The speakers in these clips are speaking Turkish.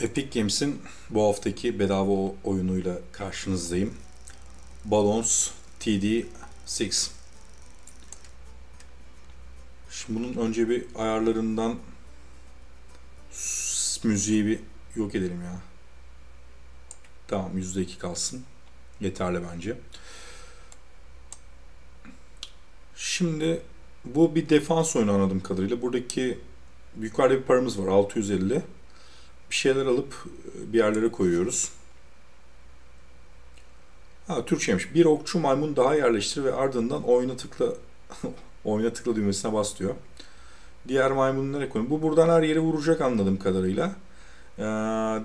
Epic Games'in bu haftaki bedava oyunuyla karşınızdayım. Bloons TD 6. Şimdi bunun önce bir ayarlarından müziği bir yok edelim ya. Tamam, %2 kalsın. Yeterli bence. Şimdi bu bir defans oyunu anladığım kadarıyla. Buradaki yukarıda bir paramız var. 650. Bir şeyler alıp bir yerlere koyuyoruz. Ha, Türkçeymiş. Bir okçu maymun daha yerleştir ve ardından oyuna tıkla oyuna tıkla düğmesine bas diyor. Diğer maymunlara koyun. Bu buradan her yere vuracak anladığım kadarıyla.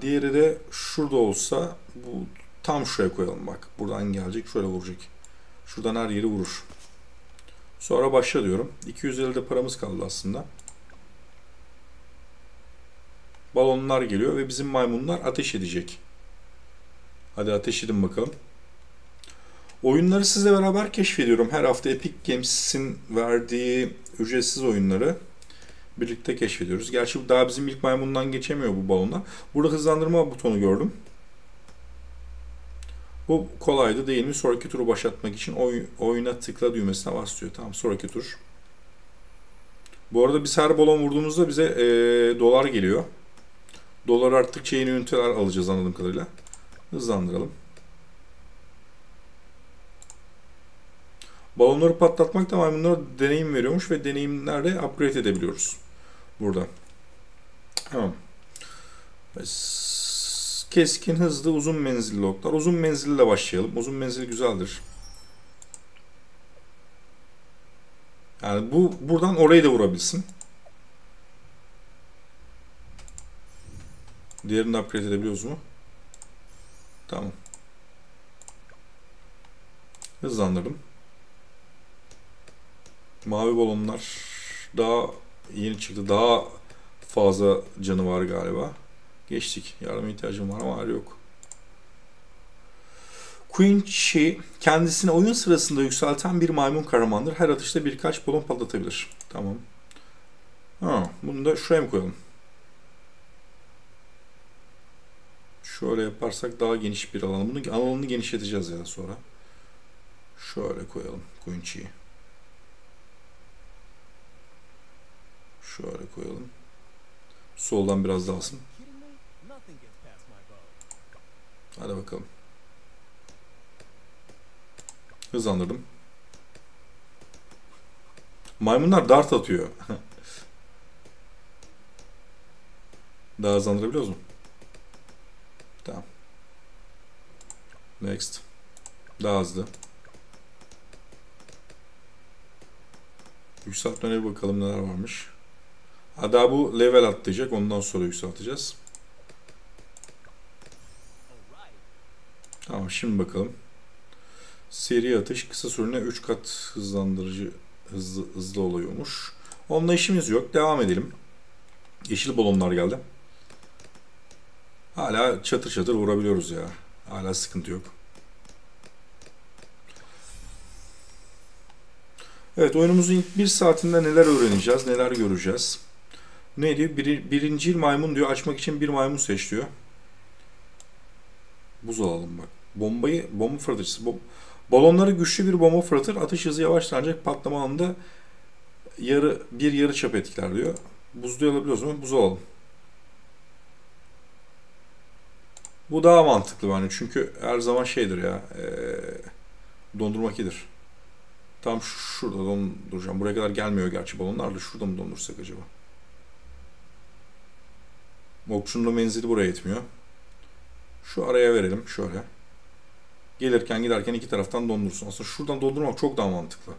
Diğeri de şurada olsa bu tam şuraya koyalım bak. Buradan gelecek, şöyle vuracak. Şuradan her yeri vurur. Sonra başla diyorum. 250 de paramız kaldı aslında. Balonlar geliyor ve bizim maymunlar ateş edecek. Hadi ateş edin bakalım. Oyunları sizle beraber keşfediyorum. Her hafta Epic Games'in verdiği ücretsiz oyunları birlikte keşfediyoruz. Gerçi daha bizim ilk maymundan geçemiyor bu balonlar. Burada hızlandırma butonu gördüm. Bu kolaydı değil mi? Sonraki turu başlatmak için oyuna tıkla düğmesine basıyor. Tamam, sonraki tur. Bu arada biz her balon vurduğumuzda bize dolar geliyor. Dolar arttıkça yeni üniteler alacağız anladığım kadarıyla. Hızlandıralım. Balonları patlatmak da maymunlara deneyim veriyormuş ve deneyimlerle upgrade edebiliyoruz. Burada. Tamam. Keskin, hızlı, uzun menzilli oklar. Uzun menzille başlayalım. Uzun menzil güzeldir. Yani bu buradan orayı da vurabilsin. Diğerini upgrade edebiliyoruz mu? Tamam. Hızlandırdım. Mavi balonlar daha yeni çıktı. Daha fazla canı var galiba. Geçtik. Yardıma ihtiyacım var ama hali yok. Quincy kendisini oyun sırasında yükselten bir maymun kahramandır. Her atışta birkaç balon patlatabilir. Tamam. Ha, bunu da şuraya mı koyalım? Şöyle yaparsak daha geniş bir alan. Bunu alanını genişleteceğiz ya sonra. Şöyle koyalım Quincy'yi. Şöyle koyalım. Soldan biraz daha alsın. Hadi bakalım. Hızlandırdım. Maymunlar dart atıyor. Daha hızlandırabiliyoruz mu? Tamam. Next. Daha hızlı. Yükseltmeye bir bakalım neler varmış. Ha, daha bu level atlayacak. Ondan sonra yükselteceğiz. Tamam, şimdi bakalım. Seri atış kısa sürene 3 kat hızlandırıcı hızlı oluyormuş. Onunla işimiz yok. Devam edelim. Yeşil balonlar geldi. Hala çatır çatır vurabiliyoruz ya. Hala sıkıntı yok. Evet, oyunumuzun ilk bir saatinde neler öğreneceğiz, neler göreceğiz. Ne diyor? Birincil maymun diyor. Açmak için bir maymun seç diyor. Buz alalım bak. Bomba fırlatıcısı. Balonları güçlü bir bomba fırlatır. Atış hızı yavaşlar ancak patlama anında yarı çap etkiler diyor. Buzluyu alabiliyoruz mu? Buz alalım. Bu daha mantıklı bence. Çünkü her zaman şeydir ya. Dondurmak iyidir. Tam şurada donduracağım. Buraya kadar gelmiyor gerçi balonlar da. Şurada mı dondursak acaba? Okçunun da menzili buraya yetmiyor. Şu araya verelim. Şöyle. Gelirken giderken iki taraftan dondursun. Aslında şuradan dondurmak çok daha mantıklı.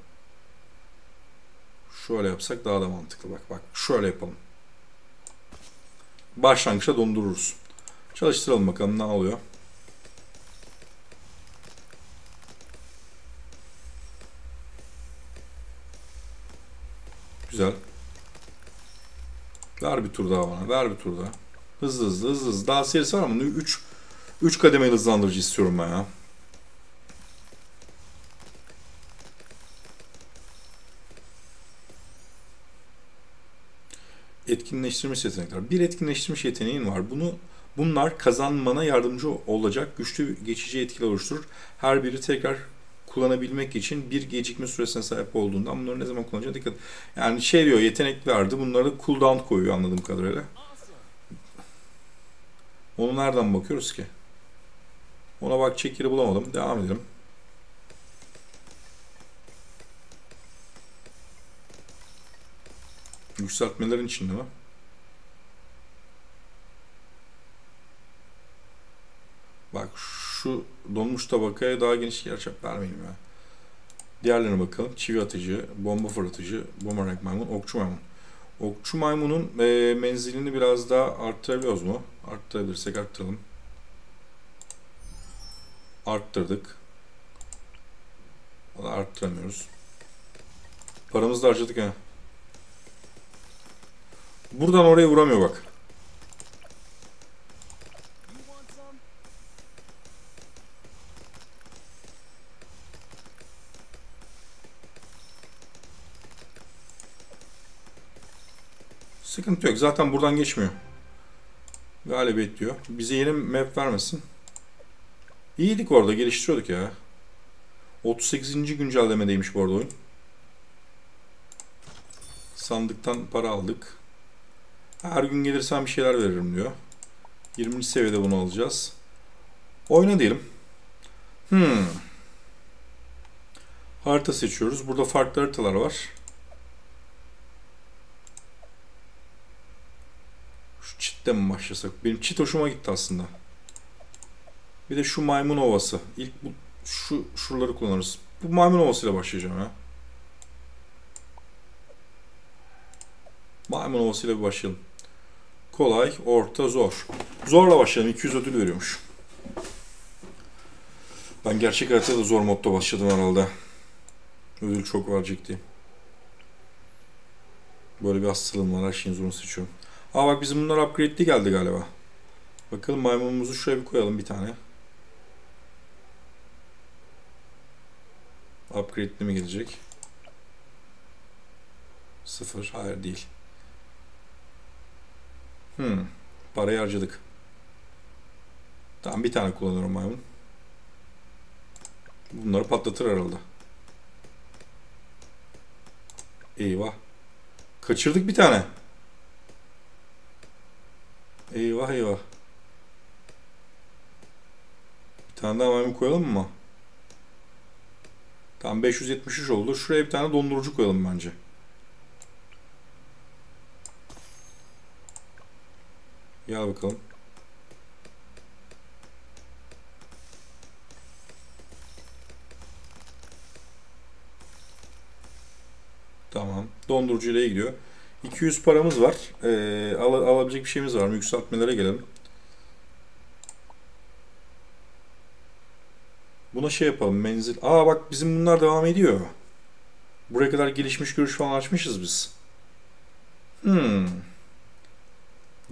Şöyle yapsak daha da mantıklı. Bak. Şöyle yapalım. Başlangıçta dondururuz. Çalıştıralım bakalım ne oluyor. Güzel. Ver bir tur daha bana. Ver bir tur daha. Hızlı. Daha serisi var ama 3 kademeli hızlandırıcı istiyorum ben ya. Etkinleştirmiş yetenekler. Bir etkinleştirmiş yeteneğin var. Bunu Bunlar kazanmana yardımcı olacak güçlü geçici etkiler oluşturur. Her biri tekrar kullanabilmek için bir gecikme süresine sahip olduğundan bunları ne zaman kullanacağına dikkat. Yani şey diyor, yetenek verdi, bunları da cooldown koyuyor anladığım kadarıyla. Onu nereden bakıyoruz ki? Ona bak, çekiri bulamadım. Devam edelim. Yükseltmelerin içinde mi? Bak şu donmuş tabakaya daha geniş yer çap vermeyeyim ya. Diğerlerine bakalım. Çivi atıcı, bomba fırlatıcı, bumerang maymun, okçu maymun. Okçu maymunun menzilini biraz daha arttırabiliyoruz mu? Arttırabilirsek arttıralım. Arttırdık. Valla arttıramıyoruz. Paramızı da harcadık ha. Buradan oraya vuramıyor bak. Sıkıntı yok. Zaten buradan geçmiyor. Galibiyet diyor. Bize yeni map vermesin. İyiydik orada. Geliştiriyorduk ya. 38. güncellemedeymiş bu arada oyun. Sandıktan para aldık. Her gün gelirsen bir şeyler veririm diyor. 20. seviyede bunu alacağız. Oyna diyelim. Harita seçiyoruz. Burada farklı haritalar var. Şu çitten mi başlasak? Benim çit hoşuma gitti aslında. Bir de şu maymun ovası. İlk bu, şuraları kullanırız. Bu maymun ovasıyla başlayacağım ya. Maymun ovasıyla bir başlayalım. Kolay, orta, zor. Zorla başlayalım. 200 ödül veriyormuş. Ben gerçek hayatta da zor modda başladım herhalde. Ödül çok verecek diye. Böyle bir hastalığım var. Her şeyin zorunu seçiyorum. Aa bak, bizim bunlar upgrade'li geldi galiba. Bakalım maymunumuzu şuraya bir koyalım bir tane. Upgrade'li mi gelecek? 0. Hayır değil. Parayı harcadık. Tamam, bir tane kullanıyorum maymun. Bunları patlatır herhalde. Eyvah. Kaçırdık bir tane. Eyvah eyvah. Bir tane daha maymun koyalım mı? Tam 573 oldu. Şuraya bir tane dondurucu koyalım bence. Gel bakalım. Tamam. Dondurucu ile gidiyor. 200 paramız var. Alabilecek bir şeyimiz var mı? Yükseltmelere gelelim. Buna şey yapalım. Menzil. Aa bak, bizim bunlar devam ediyor. Buraya kadar gelişmiş görüş falan açmışız biz.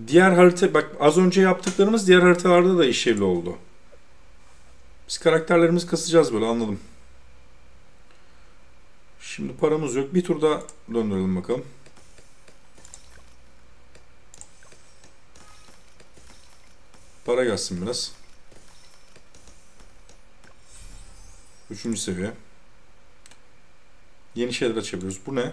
Diğer harita, bak az önce yaptıklarımız diğer haritalarda da işlevli oldu. Biz karakterlerimizi kasacağız böyle, anladım. Şimdi paramız yok. Bir tur daha döndürelim bakalım. Para gelsin biraz. 3. seviye. Yeni şeyler açabiliyoruz. Bu ne?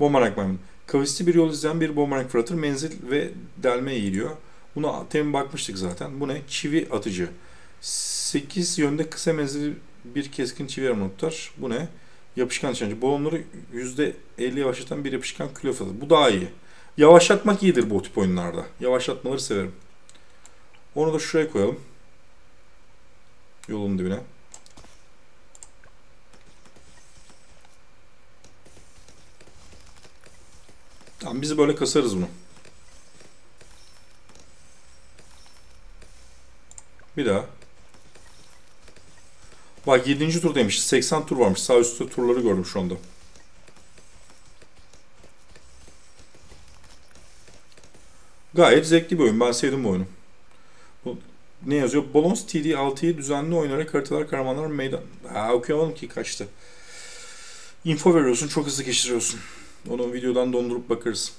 Bumerang maymun. Kavisli bir yol izleyen bir bumerang fırlatır. Menzil ve delme eğiliyor. Buna temin bakmıştık zaten. Bu ne? Çivi atıcı. 8 yönde kısa menzili bir keskin çivi yarım tutar. Bu ne? Yapışkan nişancı. Balonları %50 yavaşlatan bir yapışkan küle fırlatır. Bu daha iyi. Yavaşlatmak iyidir bu tip oyunlarda. Yavaşlatmaları severim. Onu da şuraya koyalım. Yolun dibine. Tamam, bizi böyle kasarız bunu. Bir daha. Bak 7. turdaymış. 80 tur varmış. Sağ üstte turları gördüm şu anda. Gayet zevkli bir oyun. Ben sevdim bu oyunu. Ne yazıyor? Bloons TD 6'yı düzenli oynayarak haritalar, kahramanlar, meydan... okuyamadım ki, kaçtı. Info veriyorsun, çok hızlı geçiriyorsun. Onu videodan dondurup bakarız.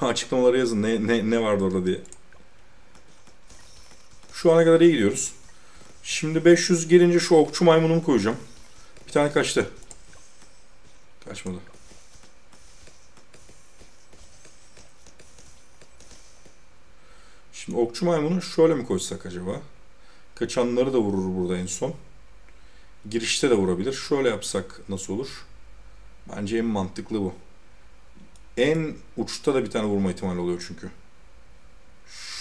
Açıklamalara yazın ne vardı orada diye. Şu ana kadar iyi gidiyoruz. Şimdi 500 gelince şu okçu maymunumu koyacağım. Bir tane kaçtı. Kaçmadı. Şimdi okçu maymunu şöyle mi koysak acaba? Kaçanları da vurur burada en son. Girişte de vurabilir. Şöyle yapsak nasıl olur? Bence en mantıklı bu. En uçta da bir tane vurma ihtimali oluyor çünkü.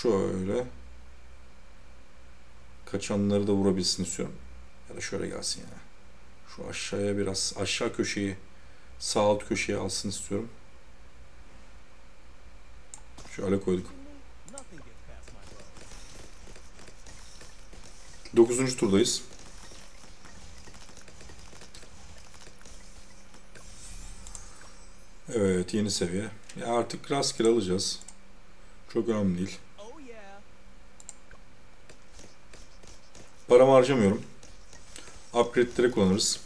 Şöyle. Kaçanları da vurabilsin istiyorum. Ya da şöyle gelsin yani. Şu aşağıya biraz, aşağı köşeyi, sağ alt köşeye alsın istiyorum. Şöyle koyduk. 9. turdayız. Evet, yeni seviye. Ya artık rastgele alacağız. Çok önemli değil. Paramı harcamıyorum. Upgrade'leri kullanırız.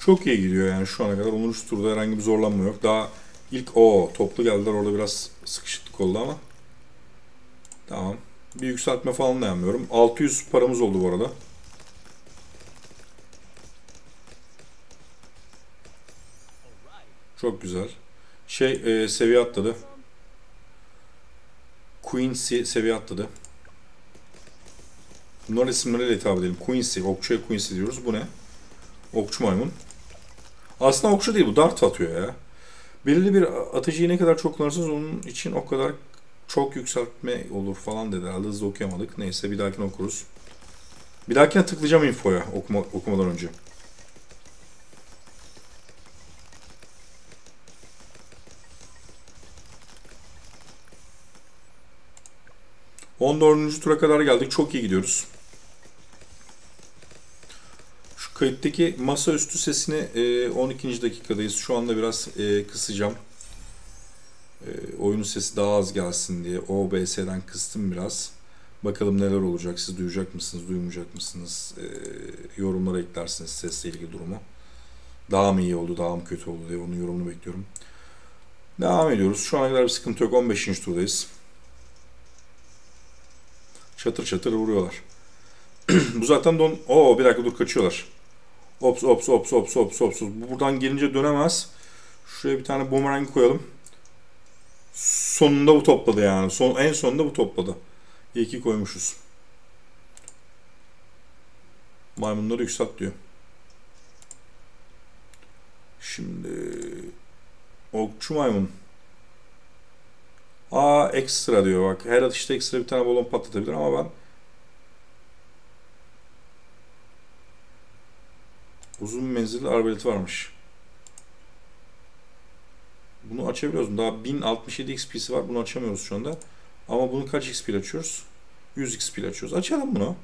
Çok iyi gidiyor yani şu ana kadar. 10. turda herhangi bir zorlanma yok. Daha ilk toplu geldiler. Orada biraz sıkışıklık oldu ama. Tamam. Bir yükseltme falan da yapmıyorum. 600 paramız oldu bu arada. Çok güzel. Seviye atladı. Quincy seviye atladı. Bunların isimleriyle hitap edelim. Quincy. Okçuya Quincy diyoruz. Bu ne? Okçu maymun. Aslında okçu değil bu. Dart atıyor ya. Belirli bir atıcıyı ne kadar çok kullanırsanız onun için o kadar çok yükseltme olur falan dedi. Herhalde hızlı okuyamadık. Neyse bir dahakine okuruz. Bir dahakine tıklayacağım infoya okumadan önce. On dördüncü tura kadar geldik. Çok iyi gidiyoruz. Şu kayıttaki masaüstü sesini 12. dakikadayız. Şu anda biraz kısacağım. Oyunun sesi daha az gelsin diye OBS'den kıstım biraz. Bakalım neler olacak. Siz duyacak mısınız, duymayacak mısınız? Yorumlara eklersiniz sesle ilgili durumu. Daha mı iyi oldu, daha mı kötü oldu diye onun yorumunu bekliyorum. Devam ediyoruz. Şu ana kadar bir sıkıntı yok. 15. turdayız. Çatır çatır vuruyorlar. Bu zaten don... bir dakika dur, kaçıyorlar. Ops. Buradan gelince dönemez. Şuraya bir tane bumerang koyalım. Sonunda bu topladı yani. En sonunda bu topladı. İyi ki koymuşuz. Maymunları yükselt diyor. Şimdi... Okçu maymun. Ekstra diyor bak. Her atışta ekstra bir tane balon patlatabilir ama ben uzun menzilli arbaleti varmış. Bunu açabiliyoruz mu? Daha 1067 XP'si var. Bunu açamıyoruz şu anda. Ama bunu kaç XP ile açıyoruz? 100 XP ile açıyoruz. Açalım bunu.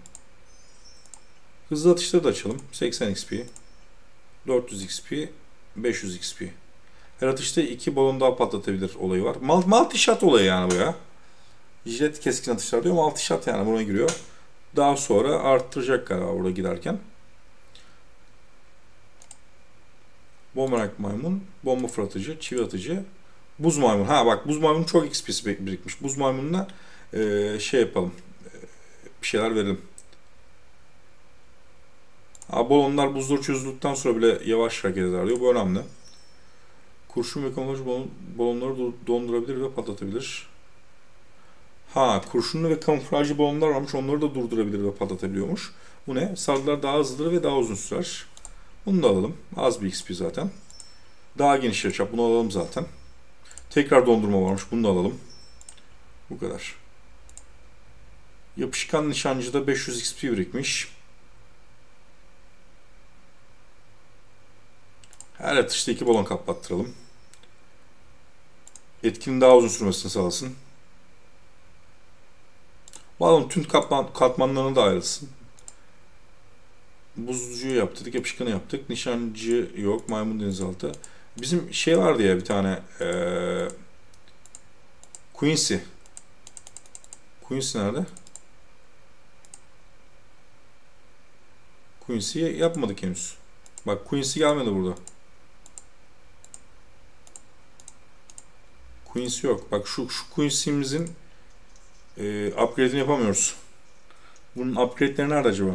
Hızlı atışları da açalım. 80 XP. 400 XP. 500 XP. Her atışta 2 balon daha patlatabilir olayı var. Multi-shot olayı yani bu ya. Jet keskin atışlar diyor. Multi-shot yani buna giriyor. Daha sonra arttıracak galiba orada giderken. Bomberak maymun, bomba fırlatıcı, çivi atıcı, buz maymun. Ha bak, buz maymun çok XP'si birikmiş. Buz maymununa yapalım. Bir şeyler verelim. Balonlar buzdur çözüldükten sonra bile yavaş hareket eder diyor. Bu önemli. Kurşun ve kamuflaj balonları dondurabilir ve patlatabilir. Kurşunlu ve kamuflajlı balonlar varmış. Onları da durdurabilir ve patlatabiliyormuş. Bu ne? Sarılar daha hızlıdır ve daha uzun sürer. Bunu da alalım. Az bir XP zaten. Daha geniş açıp bunu alalım zaten. Tekrar dondurma varmış. Bunu da alalım. Bu kadar. Yapışkan nişancıda 500 XP birikmiş. Her atışta 2 balon kaplattıralım. Etkinin daha uzun sürmesini sağlasın. Balon tüm katmanlarına da ayrılsın. Buzcuyu yaptık, yapışkanı yaptık. Nişancı yok, maymun denizaltı. Bizim vardı ya bir tane Quincy. Quincy nerede? Quincy'yi yapmadık henüz. Bak Quincy gelmedi burada. Quincy yok. Bak şu Quincy'mizin upgrade'ini yapamıyoruz. Bunun upgrade'leri nerede acaba?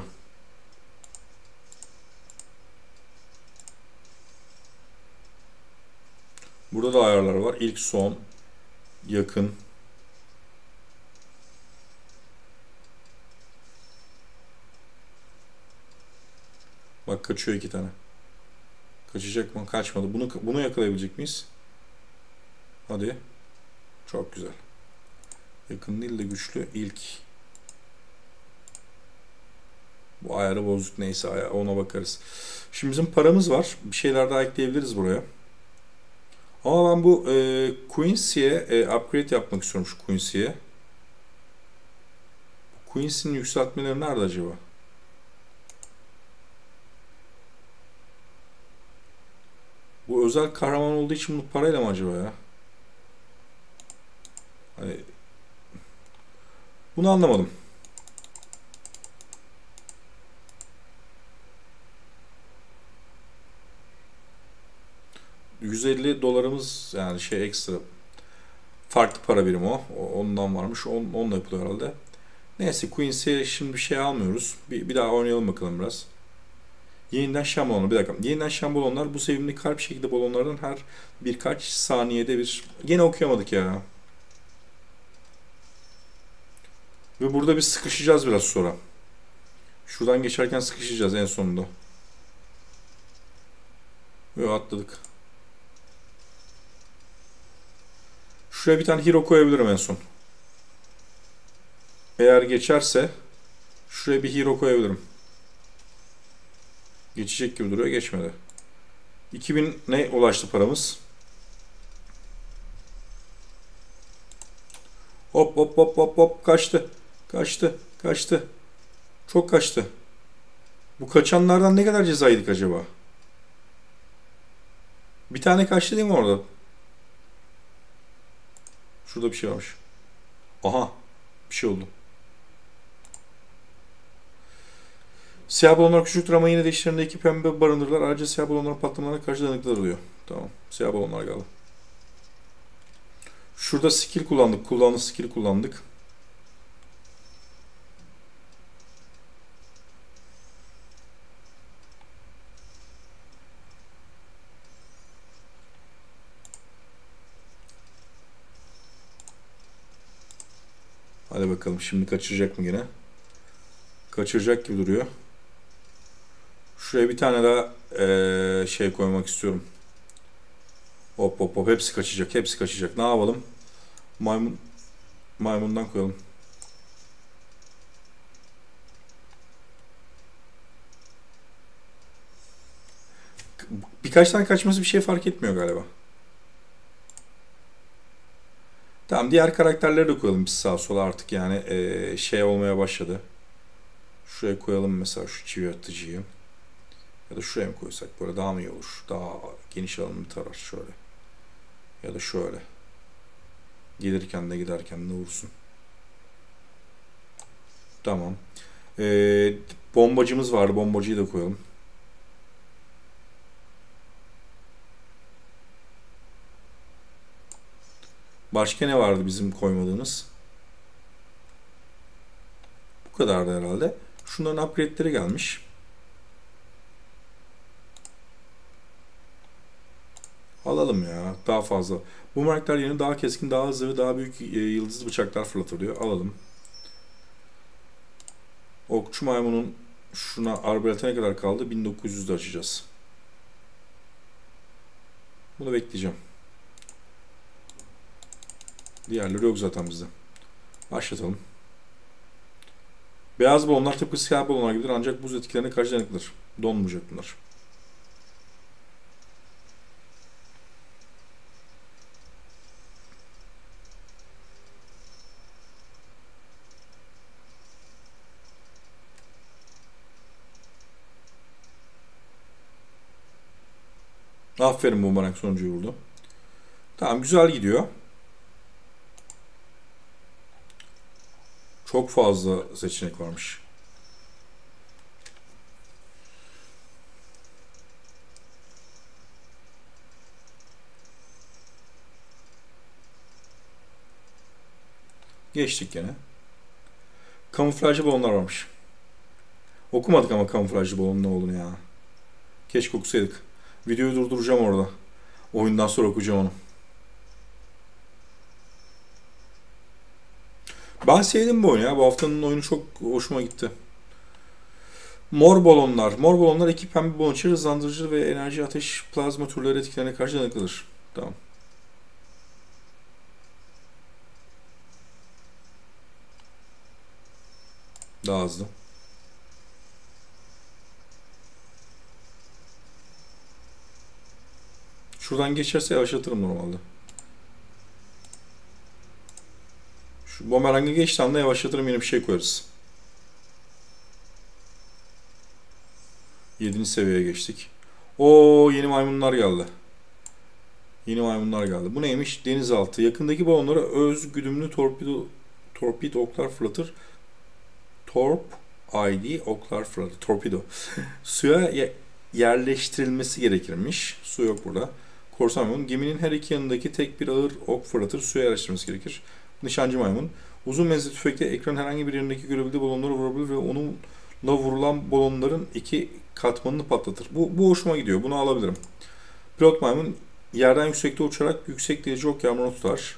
Burada da ayarlar var. İlk, son, yakın. Bak kaçıyor iki tane. Kaçacak mı? Kaçmadı. Bunu yakalayabilecek miyiz? Hadi. Çok güzel. Yakın değil de güçlü. İlk. Bu ayarı bozduk. Neyse ona bakarız. Şimdi bizim paramız var. Bir şeyler daha ekleyebiliriz buraya. Ama ben bu Quincy'ye upgrade yapmak istiyorum şu Quincy'ye. Quincy'nin yükseltmeleri nerede acaba? Bu özel kahraman olduğu için bunu parayla mı acaba ya? Hani bunu anlamadım. $150 yani şey ekstra farklı para birimi o. Ondan varmış. Onunla yapılıyor herhalde. Neyse Quincy'ye şimdi bir şey almıyoruz. Bir daha oynayalım bakalım biraz. Yeniden şam balonları. Bir dakika. Yeniden şam balonlar. Bu sevimli kalp şekilde balonlardan her birkaç saniyede bir. Gene okuyamadık ya. Ve burada bir sıkışacağız biraz sonra. Şuradan geçerken sıkışacağız en sonunda. Ve atladık. Şuraya bir tane hero koyabilirim en son. Eğer geçerse şuraya bir hero koyabilirim. Geçecek gibi duruyor. Geçmedi. 2000 ne ulaştı paramız? Hop hop hop hop hop kaçtı. Kaçtı. Kaçtı. Çok kaçtı. Bu kaçanlardan ne kadar ceza yedik acaba? Bir tane kaçtı değil mi orada? Şurada bir şey varmış. Aha. Bir şey oldu. Siyah balonlar küçüktür ama yine de içlerinde iki pembe barındırlar. Ayrıca siyah balonların patlamalarına karşı dayanıklılar oluyor. Tamam. Siyah balonlar galiba. Şurada skill kullandık. Skill kullandık. Hadi bakalım şimdi kaçıracak mı yine? Kaçıracak gibi duruyor. Şuraya bir tane daha şey koymak istiyorum. Hop hop hop hepsi kaçacak. Hepsi kaçacak. Ne yapalım? Maymundan koyalım. Birkaç tane kaçması bir şey fark etmiyor galiba. Tamam diğer karakterleri de koyalım biz sağa sola artık yani şey olmaya başladı. Şuraya koyalım mesela şu çivi atıcıyı. Ya da şuraya mı koysak böyle daha mı iyi olur? Daha geniş alanı tarar şöyle. Ya da şöyle. Gelirken de giderken de vursun. Tamam. Bombacımız vardı. Bombacıyı da koyalım. Başka ne vardı bizim koymadığımız? Bu kadardı herhalde. Şunların upgrade'leri gelmiş. Alalım ya. Daha fazla. Bu marklar yerine daha keskin, daha hızlı ve daha büyük yıldızlı bıçaklar fırlatılıyor. Alalım. Okçu maymunun şuna arbalete ne kadar kaldı? 1900'de açacağız. Bunu bekleyeceğim. Diğerleri yok zaten bizde. Başlatalım. Beyaz balonlar tıpkı siyah balonlar gibidir ancak buz etkilerine karşı dayanıklıdır. Donmayacak bunlar. Aferin bombarak sonucu vurdu. Tamam güzel gidiyor. Çok fazla seçenek varmış. Geçtik gene. Kamuflajlı balonlar varmış. Okumadık ama kamuflajlı balonun ne olduğunu ya. Keşke okusaydık. Videoyu durduracağım orada. Oyundan sonra okuyacağım onu. Ben sevdim bu oyunu ya. Bu haftanın oyunu çok hoşuma gitti. Mor balonlar. Mor balonlar iki pembe balon içeri hızlandırıcı ve enerji ateş plazma türleri etkilerine karşı dayanıklıdır. Tamam. Daha hızlı. Şuradan geçerse yavaşlatırım normalde. Şu bumerangı geçti anda yavaşlatırım, yine bir şey koyarız. 7. seviyeye geçtik. Oo, yeni maymunlar geldi. Yeni maymunlar geldi. Bu neymiş? Denizaltı. Yakındaki balonlara öz güdümlü torpid oklar fırlatır. Torp ID oklar fırlatır. Torpido. Suya yerleştirilmesi gerekirmiş. Su yok burada. Korsan maymun. Geminin her iki yanındaki tek bir ağır ok fırlatır. Suya yerleştirilmesi gerekir. Nişancı maymun. Uzun menzilli tüfekle ekranın herhangi bir yerindeki görebildiği balonları vurabilir ve onunla vurulan balonların iki katmanını patlatır. Bu hoşuma gidiyor. Bunu alabilirim. Pilot maymun. Yerden yüksekte uçarak yüksek derece ok yağmurunu tutar.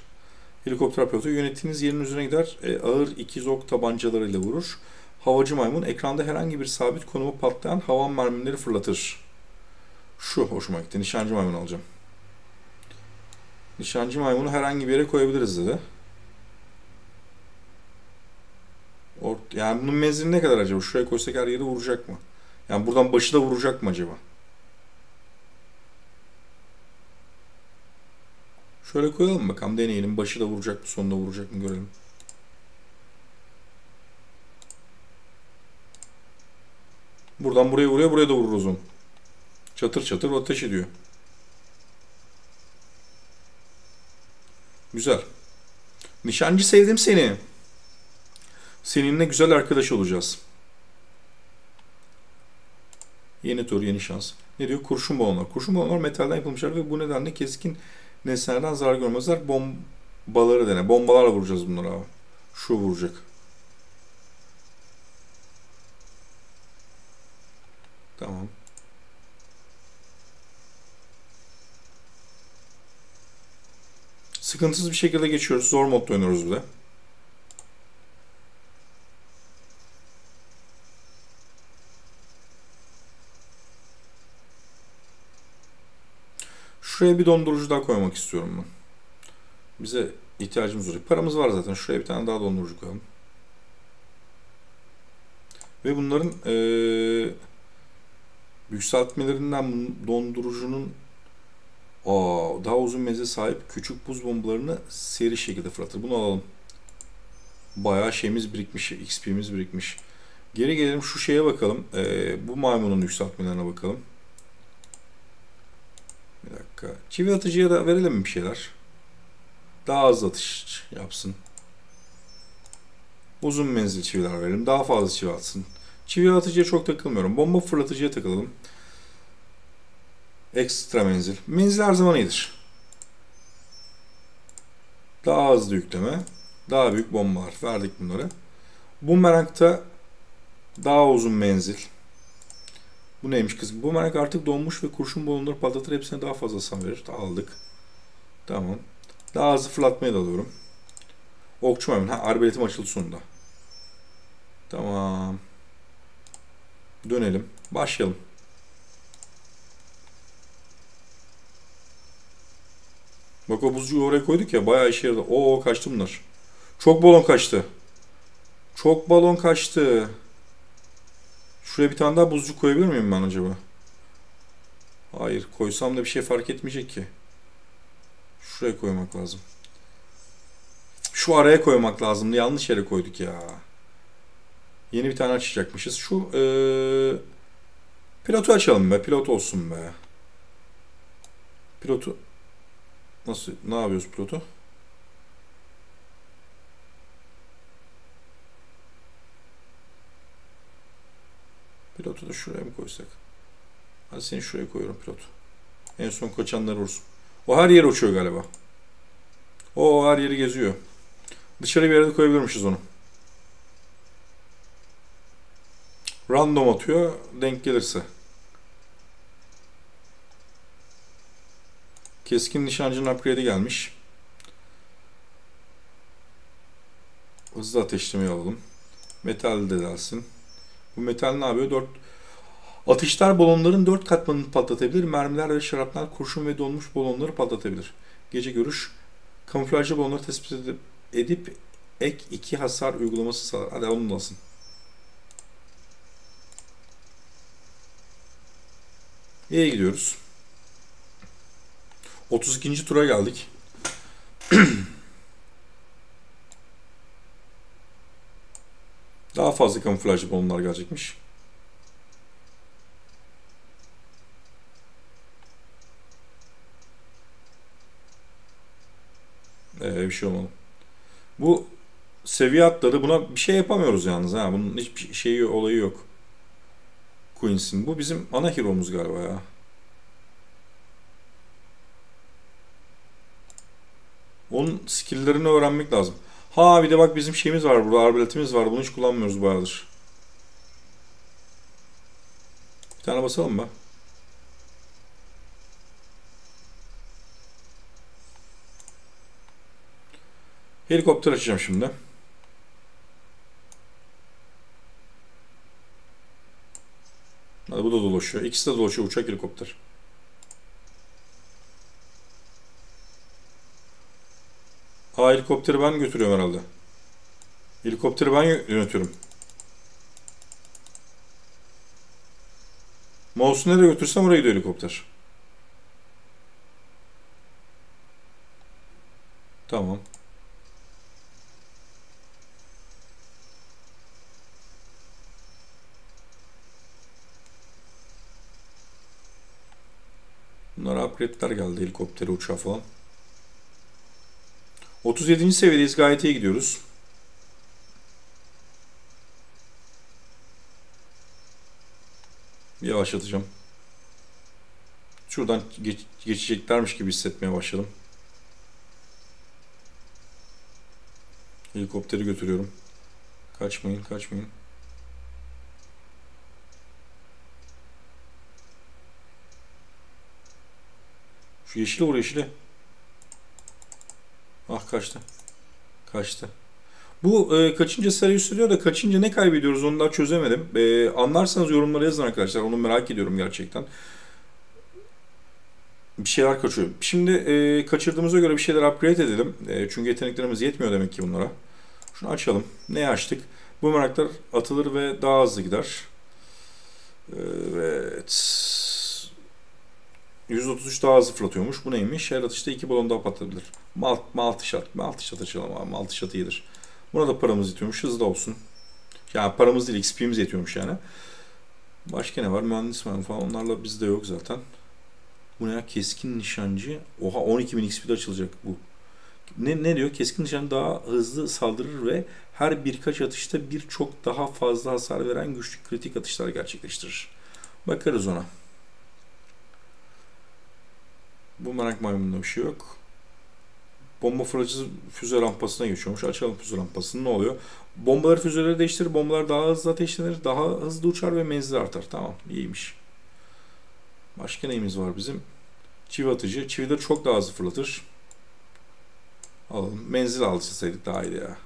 Helikopter pilotu. Yönettiğiniz yerin üzerine gider. Ağır ikiz ok tabancalarıyla vurur. Havacı maymun. Ekranda herhangi bir sabit konuma patlayan havan mermileri fırlatır. Şu hoşuma gitti. Nişancı maymun alacağım. Nişancı maymunu herhangi bir yere koyabiliriz dedi. Yani bunun menzili ne kadar acaba? Şuraya koysak her yeri vuracak mı? Yani buradan başı da vuracak mı acaba? Şöyle koyalım bakalım, deneyelim. Başı da vuracak mı, sonunda vuracak mı görelim. Buradan buraya vuruyor, buraya da vurur o zaman. Çatır çatır ateş ediyor. Güzel. Nişancı, sevdim seni. Seninle güzel arkadaş olacağız. Yeni tur, yeni şans. Ne diyor? Kurşun balonlar. Kurşun balonlar metalden yapılmışlar ve bu nedenle keskin nesnelerden zarar görmezler. Bombaları dene. Bombalarla vuracağız bunları abi. Şu vuracak. Tamam. Sıkıntısız bir şekilde geçiyoruz. Zor modda oynuyoruz bir de. Şuraya bir dondurucu daha koymak istiyorum ben. Bize ihtiyacımız olacak. Paramız var zaten. Şuraya bir tane daha dondurucu koyalım. Ve bunların yükseltmelerinden dondurucunun daha uzun meze sahip küçük buz bombalarını seri şekilde fırlatır. Bunu alalım. Bayağı şeyimiz birikmiş. XP'miz birikmiş. Geri gelelim şu şeye bakalım. Bu maymunun yükseltmelerine bakalım. Bir dakika. Çivi atıcıya da verelim mi bir şeyler? Daha hızlı atış yapsın. Uzun menzil çiviler verelim. Daha fazla çivi atsın. Çivi atıcıya çok takılmıyorum. Bomba fırlatıcıya takılalım. Ekstra menzil. Menzil her zaman iyidir. Daha hızlı yükleme. Daha büyük bombalar. Verdik bunları. Bumerang'da daha uzun menzil. Bu neymiş kız? Bu merak artık donmuş ve kurşun balonları patlatır. Hepsine daha fazla san verir. Aldık. Tamam. Daha hızlı fırlatmaya da alıyorum. Okçu maymun. Ha, arbeletim açıldı sonunda. Tamam. Dönelim. Başlayalım. Bak, o buzcuğu oraya koyduk ya. Bayağı işe yaradı. Oo, kaçtı bunlar. Çok balon kaçtı. Çok balon kaçtı. Şuraya bir tane daha buzcu koyabilir miyim ben acaba? Hayır. Koysam da bir şey fark etmeyecek ki. Şuraya koymak lazım. Şu araya koymak lazımdı. Yanlış yere koyduk ya. Yeni bir tane açacakmışız. Şu pilotu açalım be. Pilot olsun be. Pilotu nasıl? Ne yapıyoruz pilotu? Pilotu da şuraya mı koysak? Hadi seni şuraya koyuyorum pilot. En son kaçanları vursun. O her yere uçuyor galiba. O her yeri geziyor. Dışarı bir yere koyabilirmişiz onu. Random atıyor, denk gelirse. Keskin nişancının upgrade'i gelmiş. Hızlı ateşlemeyi alalım. Metal de gelsin. Bu metal ne yapıyor? 4... Atışlar balonların 4 katmanını patlatabilir. Mermiler ve şaraplar kurşun ve donmuş balonları patlatabilir. Gece görüş. Kamuflajlı balonları tespit edip ek 2 hasar uygulaması sağlar. Hadi onu da alsın. İyi gidiyoruz. 32. tura geldik. Daha fazla kamuflajlı balonlar gelecekmiş. Bir şey olmadı. Bu seviye atladı. Buna bir şey yapamıyoruz yalnız. Ha. Bunun hiçbir şeyi, olayı yok. Quincy'nin. Bu bizim ana hero'muz galiba ya. Onun skill'lerini öğrenmek lazım. Ha bir de bak bizim şeyimiz var burada. Arbaletimiz var. Bunu hiç kullanmıyoruz bayağıdır. Bir tane basalım mı? Helikopter açacağım şimdi. Hadi bu da dolaşıyor. İkisi de dolaşıyor. Uçak, helikopter. Aa, helikopteri ben götürüyorum herhalde. Helikopteri ben yönetiyorum. Mouse'u nereye götürsem oraya gidiyor helikopter. Tamam. Bunlara upgrade'ler geldi. Helikopteri, uçağı falan. 37. seviyedeyiz. Gayet iyi gidiyoruz. Yavaşlatacağım. Şuradan geçeceklermiş gibi hissetmeye başladım. Helikopteri götürüyorum. Kaçmayın, kaçmayın. Şu yeşile vur, yeşile. Ah kaçtı. Kaçtı. Bu kaçınca sarı üstleniyor da kaçınca ne kaybediyoruz onu daha çözemedim. Anlarsanız yorumlara yazın arkadaşlar. Onu merak ediyorum gerçekten. Bir şeyler kaçıyor. Şimdi kaçırdığımıza göre bir şeyler upgrade edelim. Çünkü yeteneklerimiz yetmiyor demek ki bunlara. Şunu açalım. Neyi açtık? Bu meraklar atılır ve daha hızlı gider. Evet. 133 daha hızlı fırlatıyormuş. Bu neymiş? Her atışta 2 balon daha patlatabilir. Maltışat açalım abi. Maltışat iyidir. Buna da paramız yetiyormuş. Hızlı olsun. Yani paramız değil, XP'miz yetiyormuş yani. Başka ne var? Mühendis var falan. Onlarla bizde yok zaten. Bu ne ya? Keskin nişancı. Oha 12.000 XP'de açılacak bu. Ne diyor? Keskin nişancı daha hızlı saldırır ve her birkaç atışta birçok daha fazla hasar veren güçlü kritik atışlar gerçekleştirir. Bakarız ona. Bu merak maymununda bir şey yok. Bomba fırlatıcı füze rampasına geçiyormuş. Açalım füze rampasını. Ne oluyor? Bombaları, füzeleri değiştirir. Bombalar daha hızlı ateşlenir. Daha hızlı uçar ve menzili artar. Tamam. İyiymiş. Başka neyimiz var bizim? Çivi atıcı. Çivileri çok daha hızlı fırlatır. Alalım. Menzil alışsaydık daha iyiydi ya.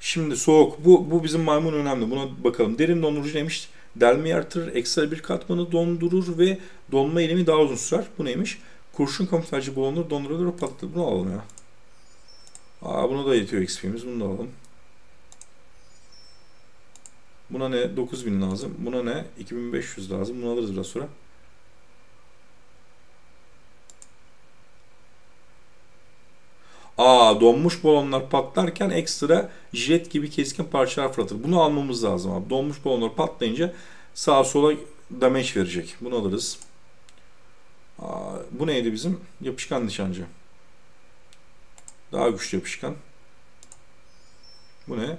Şimdi soğuk. Bu bizim maymun önemli. Buna bakalım. Derin dondurucu neymiş? Delmeyi artırır. Ekstra bir katmanı dondurur ve donma eylemi daha uzun sürer. Bu neymiş? Kurşun kamuflajı bulunur, dondurulur, patlatır. Bunu alalım ya. Aa, buna da yetiyor XP'miz. Bunu da alalım. Buna ne? 9000 lazım. Buna ne? 2500 lazım. Bunu alırız biraz sonra. Aa, donmuş balonlar patlarken ekstra jilet gibi keskin parçalar fırlatır. Bunu almamız lazım abi. Donmuş balonlar patlayınca sağa sola damage verecek. Bunu alırız. Aa, bu neydi bizim? Yapışkan nişancı. Daha güçlü yapışkan. Bu ne?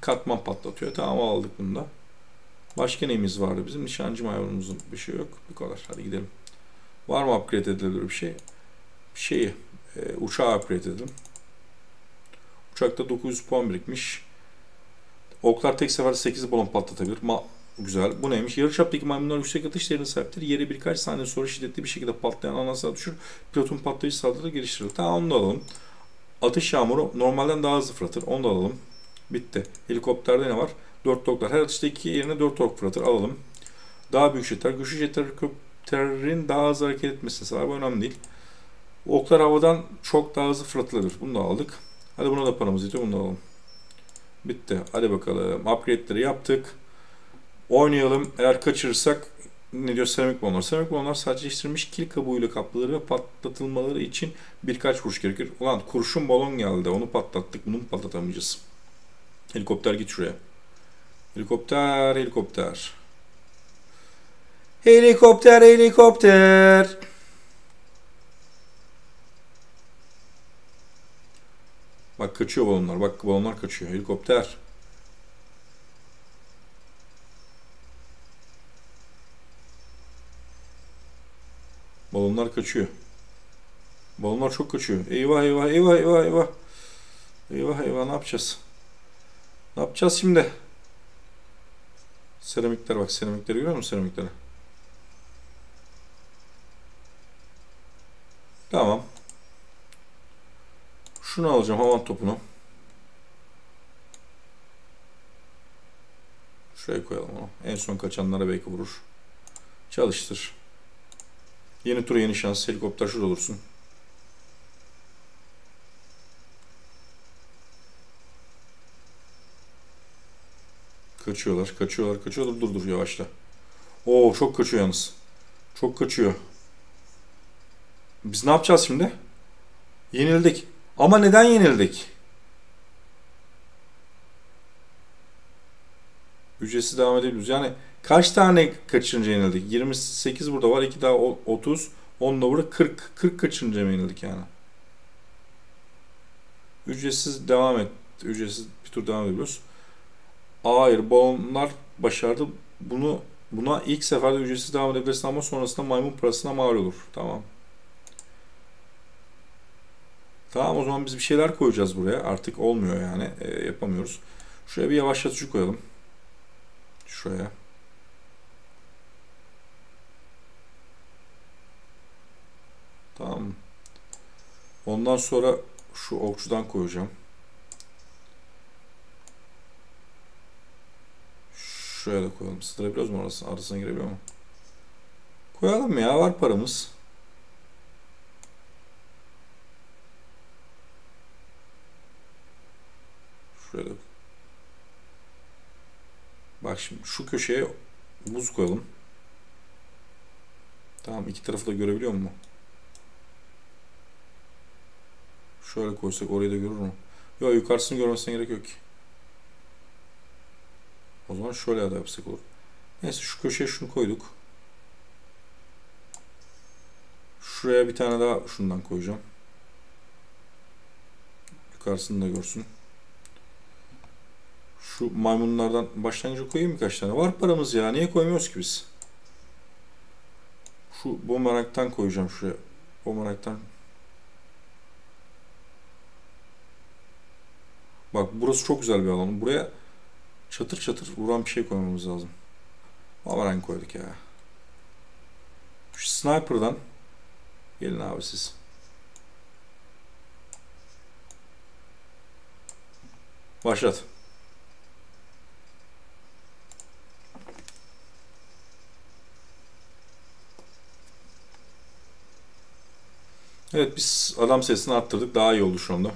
Katman patlatıyor. Tamam, aldık bunu da. Başka neyimiz vardı bizim? Nişancı maymunumuzun bir şey yok. Bu kadar. Hadi gidelim. Var mı upgrade edilebilir bir şey? uçağı upgrade edin. Uçakta 900 puan birikmiş. Oklar tek seferde 8 balon patlatabilir. Güzel. Bu neymiş? Yarıçaptaki maymunlar yüksek atış değerine sahiptir. Yere birkaç saniye sonra şiddetli bir şekilde patlayan ana silah düşür. Pilotun patlayıcı saldırı geliştirilir. Tamam, onu da alalım. Atış yağmuru normalden daha hızlı fırlatır. Onu da alalım. Bitti. Helikopterde ne var? 4 oklar. Her atışta 2 yerine 4 ok fırlatır. Alalım. Daha büyük jetler. Güçlü jetler helikopterin daha hızlı hareket etmesine sahip. Bu önemli değil. Oklar havadan çok daha hızlı fırlatılabilir. Bunu da aldık. Hadi buna da paramız yetiyor. Bunu da alalım. Bitti. Hadi bakalım. Upgrade'leri yaptık. Oynayalım. Eğer kaçırırsak ne diyor? Seramik balonlar. Seramik balonlar sertleştirilmiş kil kabuğuyla kaplıları ve patlatılmaları için birkaç kuruş gerekir. Ulan kurşun balon geldi. Onu patlattık. Bunu mu patlatamayacağız? Helikopter git şuraya. Helikopter, helikopter. Helikopter, helikopter. Bak kaçıyor balonlar. Bak balonlar kaçıyor. Helikopter. Balonlar kaçıyor. Balonlar çok kaçıyor. Eyvah eyvah eyvah eyvah eyvah. Eyvah eyvah, ne yapacağız? Ne yapacağız şimdi? Seramikler, bak seramikleri görüyor musun, seramikleri? Tamam. Şunu alacağım, havan topunu. Şuraya koyalım onu. En son kaçanlara belki vurur. Çalıştır. Yeni tur, yeni şans. Helikopter şurada olursun. Kaçıyorlar, kaçıyorlar, kaçıyorlar. Dur dur, yavaşla. Oo, çok kaçıyor yalnız. Çok kaçıyor. Biz ne yapacağız şimdi? Yenildik. Ama neden yenildik? Ücretsiz devam edebiliriz. Yani kaç tane kaçırınca yenildik? 28 burada var. 2 daha 30. 10 da burada 40. 40 kaçırınca yenildik yani. Ücretsiz devam et. Ücretsiz bir tur devam ediyoruz. Hayır, balonlar başardı. Buna ilk seferde ücretsiz devam edebilirsin ama sonrasında maymun parasına mal olur. Tamam. Tamam, o zaman biz bir şeyler koyacağız buraya. Artık olmuyor yani. Yapamıyoruz. Şuraya bir yavaşlatıcı koyalım. Şuraya. Tamam. Ondan sonra şu okçudan koyacağım. Şuraya da koyalım. Sırabiliyoruz mu arasına? Arasına girebiliyor mu? Koyalım ya. Var paramız. Şuraya da. Bak şimdi şu köşeye buz koyalım. Tamam, iki tarafı da görebiliyor mu? Şöyle koysak orayı da görür mü? Yok, yukarısını görmesine gerek yok ki. O zaman şöyle de yapsak olur. Neyse, şu köşeye şunu koyduk. Şuraya bir tane daha şundan koyacağım. Yukarısını da görsün. Şu maymunlardan başlangıcı koyayım birkaç tane. Var paramız ya. Niye koymuyoruz ki biz? Şu bumerang'tan koyacağım şuraya. Bumerang'tan. Bak burası çok güzel bir alan. Buraya çatır çatır vuran bir şey koymamız lazım. Bumerang koyduk ya. Şu sniper'dan. Gelin abi siz. Başlat. Evet, biz adam sesini arttırdık. Daha iyi oldu şu anda.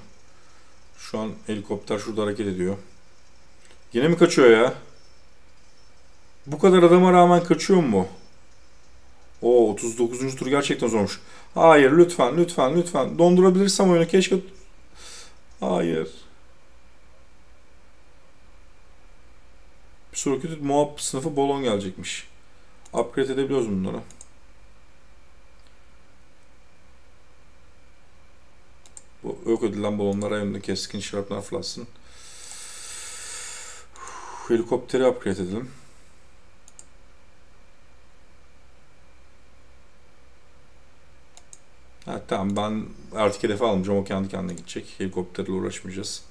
Şu an helikopter şurada hareket ediyor. Yine mi kaçıyor ya? Bu kadar adama rağmen kaçıyor mu? O 39. tur gerçekten zormuş. Hayır, lütfen lütfen lütfen. Dondurabilirsem oyunu keşke. Hayır. Bir sonraki MOAB sınıfı balon gelecekmiş. Upgrade edebiliyoruz bunları. Bu yok edilen balonlara yönünde keskin şaraplar fırlatsın. Helikopteri upgrade edelim. Ha, tamam, ben artık hedefe almayacağım, o kendi kendine gidecek. Helikopterle uğraşmayacağız.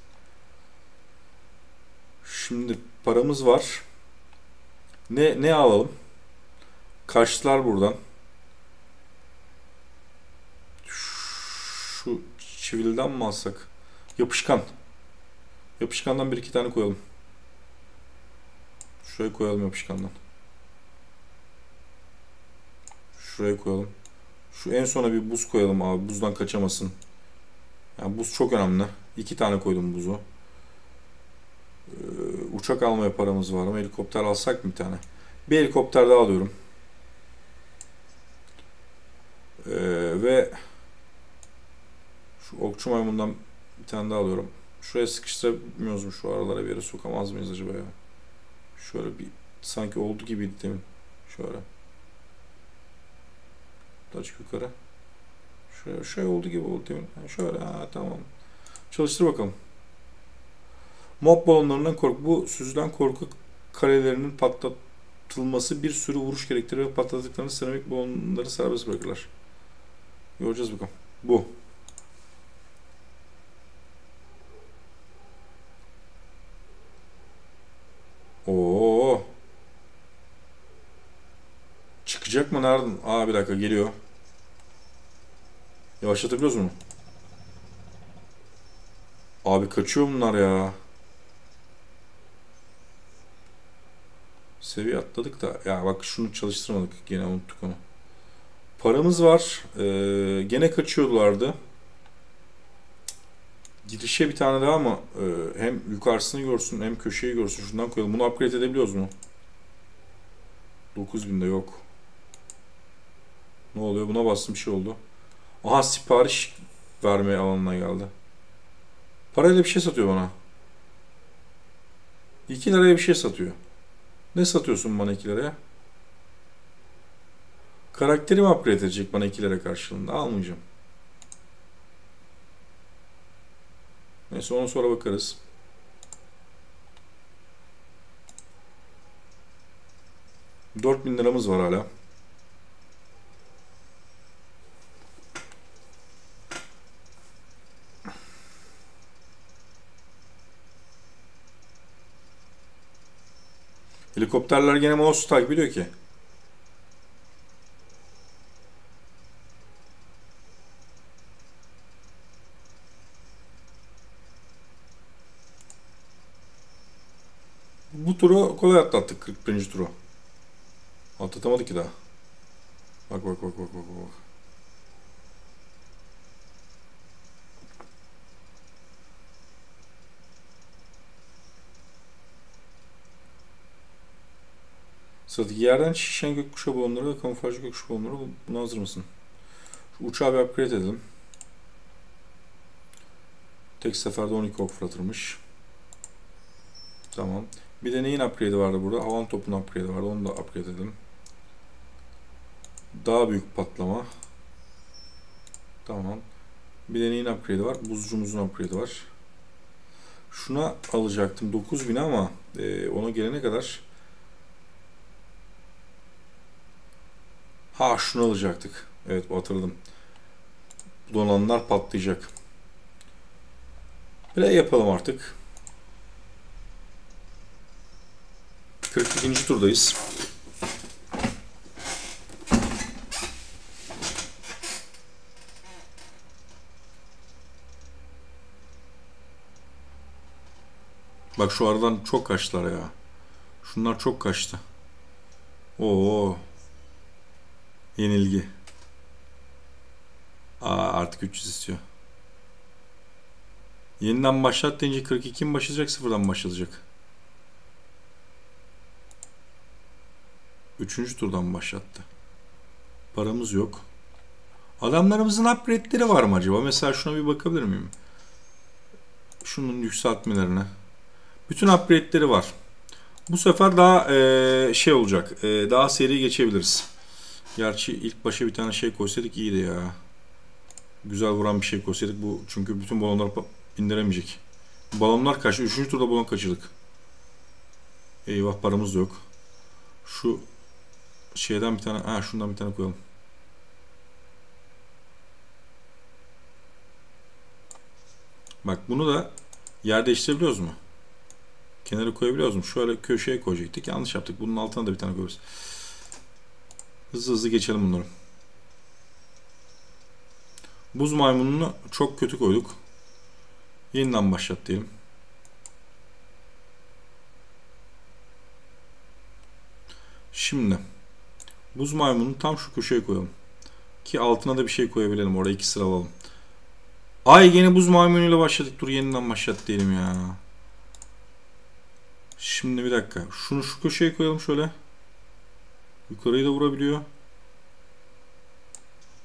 Şimdi paramız var. Ne alalım? Kaçtılar buradan. Şu çivilden mi alsak? Yapışkan. Yapışkandan bir iki tane koyalım. Şuraya koyalım yapışkandan. Şuraya koyalım. Şu en sona bir buz koyalım abi. Buzdan kaçamasın. Yani buz çok önemli. 2 tane koydum buzu. Uçak almaya paramız var ama helikopter alsak mı bir tane? Bir helikopter daha alıyorum. Ve şu okçu maymundan bir tane daha alıyorum. Şuraya sıkıştıramıyoruz mu? Şu aralara bir yere sokamaz mıyız acaba ya? Şöyle bir sanki oldu gibiydi demin. Şöyle. Açık yukarı. Şöyle şey oldu gibi oldu demin. Yani şöyle, ha, tamam. Çalıştır bakalım. Mob balonlarından kork. Bu süzülen korku karelerinin patlatılması bir sürü vuruş gerektirir ve patladıklarını seramik balonları serbest bırakırlar. Göreceğiz bakalım. Bu. Oo. Çıkacak mı? Nereden? Aa, bir dakika, geliyor. Yavaşlatabiliyoruz mu? Abi kaçıyor bunlar ya. Seviye atladık da. Ya bak, şunu çalıştırmadık. Gene unuttuk onu. Paramız var. Gene kaçıyorlardı. Girişe bir tane daha mı? Hem yukarısını görsün hem köşeyi görsün. Şundan koyalım. Bunu upgrade edebiliyoruz mu? 9000'de yok. Ne oluyor? Buna bastım, bir şey oldu. Aha, sipariş verme alanına geldi. Parayla bir şey satıyor bana. 2 liraya bir şey satıyor. Ne satıyorsun bana 2 liraya? Karakterimi upgrade edecek bana 2 lira karşılığında. Almayacağım. Neyse, ona sonra bakarız. $4000 liramız var hala. Helikopterler gene mouse'u takip ediyor ki. Bu turu kolay atlattık, 41. turu. Atlatamadık ki daha. Bak bak bak bak bak bak. Sıradaki yerden şişen gökkuşağı balonları ve kamuflajlı gökkuşağı balonları. Buna hazır mısın? Şu uçağı bir upgrade edelim. Tek seferde 12 ok fırlatırmış. Tamam. Bir de neyin upgrade'i vardı burada? Havan topunun upgrade'i vardı. Onu da upgrade edelim. Daha büyük patlama. Tamam. Bir de neyin upgrade'i var? Buzcumuzun upgrade'i var. Şuna alacaktım 9000 ama ona gelene kadar. Ha, şunu alacaktık. Evet, hatırladım. Bu donanlar patlayacak. Play yapalım artık. 42. turdayız. Bak, şu aradan çok kaçtılar ya. Şunlar çok kaçtı. Oo. Yenilgi. Aa, artık 300 istiyor. Yeniden başlat deyince 42 mi başlayacak, 0'dan başlayacak? 3. turdan başlattı. Paramız yok. Adamlarımızın upgrade'leri var mı acaba? Mesela şuna bir bakabilir miyim? Şunun yükseltmelerine. Bütün upgrade'leri var. Bu sefer daha şey olacak. Daha seri geçebiliriz. Gerçi ilk başa bir tane şey koysaydık iyiydi ya. Güzel vuran bir şey koysaydık. Bu çünkü bütün balonları indiremeyecek. Balonlar kaçtı. 3. turda balon kaçırdık. Eyvah, paramız da yok. Şu şeyden bir tane, şundan bir tane koyalım. Bak bunu da yer değiştirebiliyoruz mu? Kenara koyabiliyoruz mu? Şöyle köşeye koyacaktık. Yanlış yaptık. Bunun altına da bir tane koyarız. Hızlı hızlı geçelim bunları. Buz maymununu çok kötü koyduk. Yeniden başlat diyelim. Şimdi buz maymununu tam şu köşeye koyalım. Ki altına da bir şey koyabilelim. Oraya iki sıra alalım. Ay yine buz maymunuyla başladık. Dur yeniden başlat diyelim ya. Şimdi bir dakika. Şunu şu köşeye koyalım şöyle. Yukarıyı da vurabiliyor.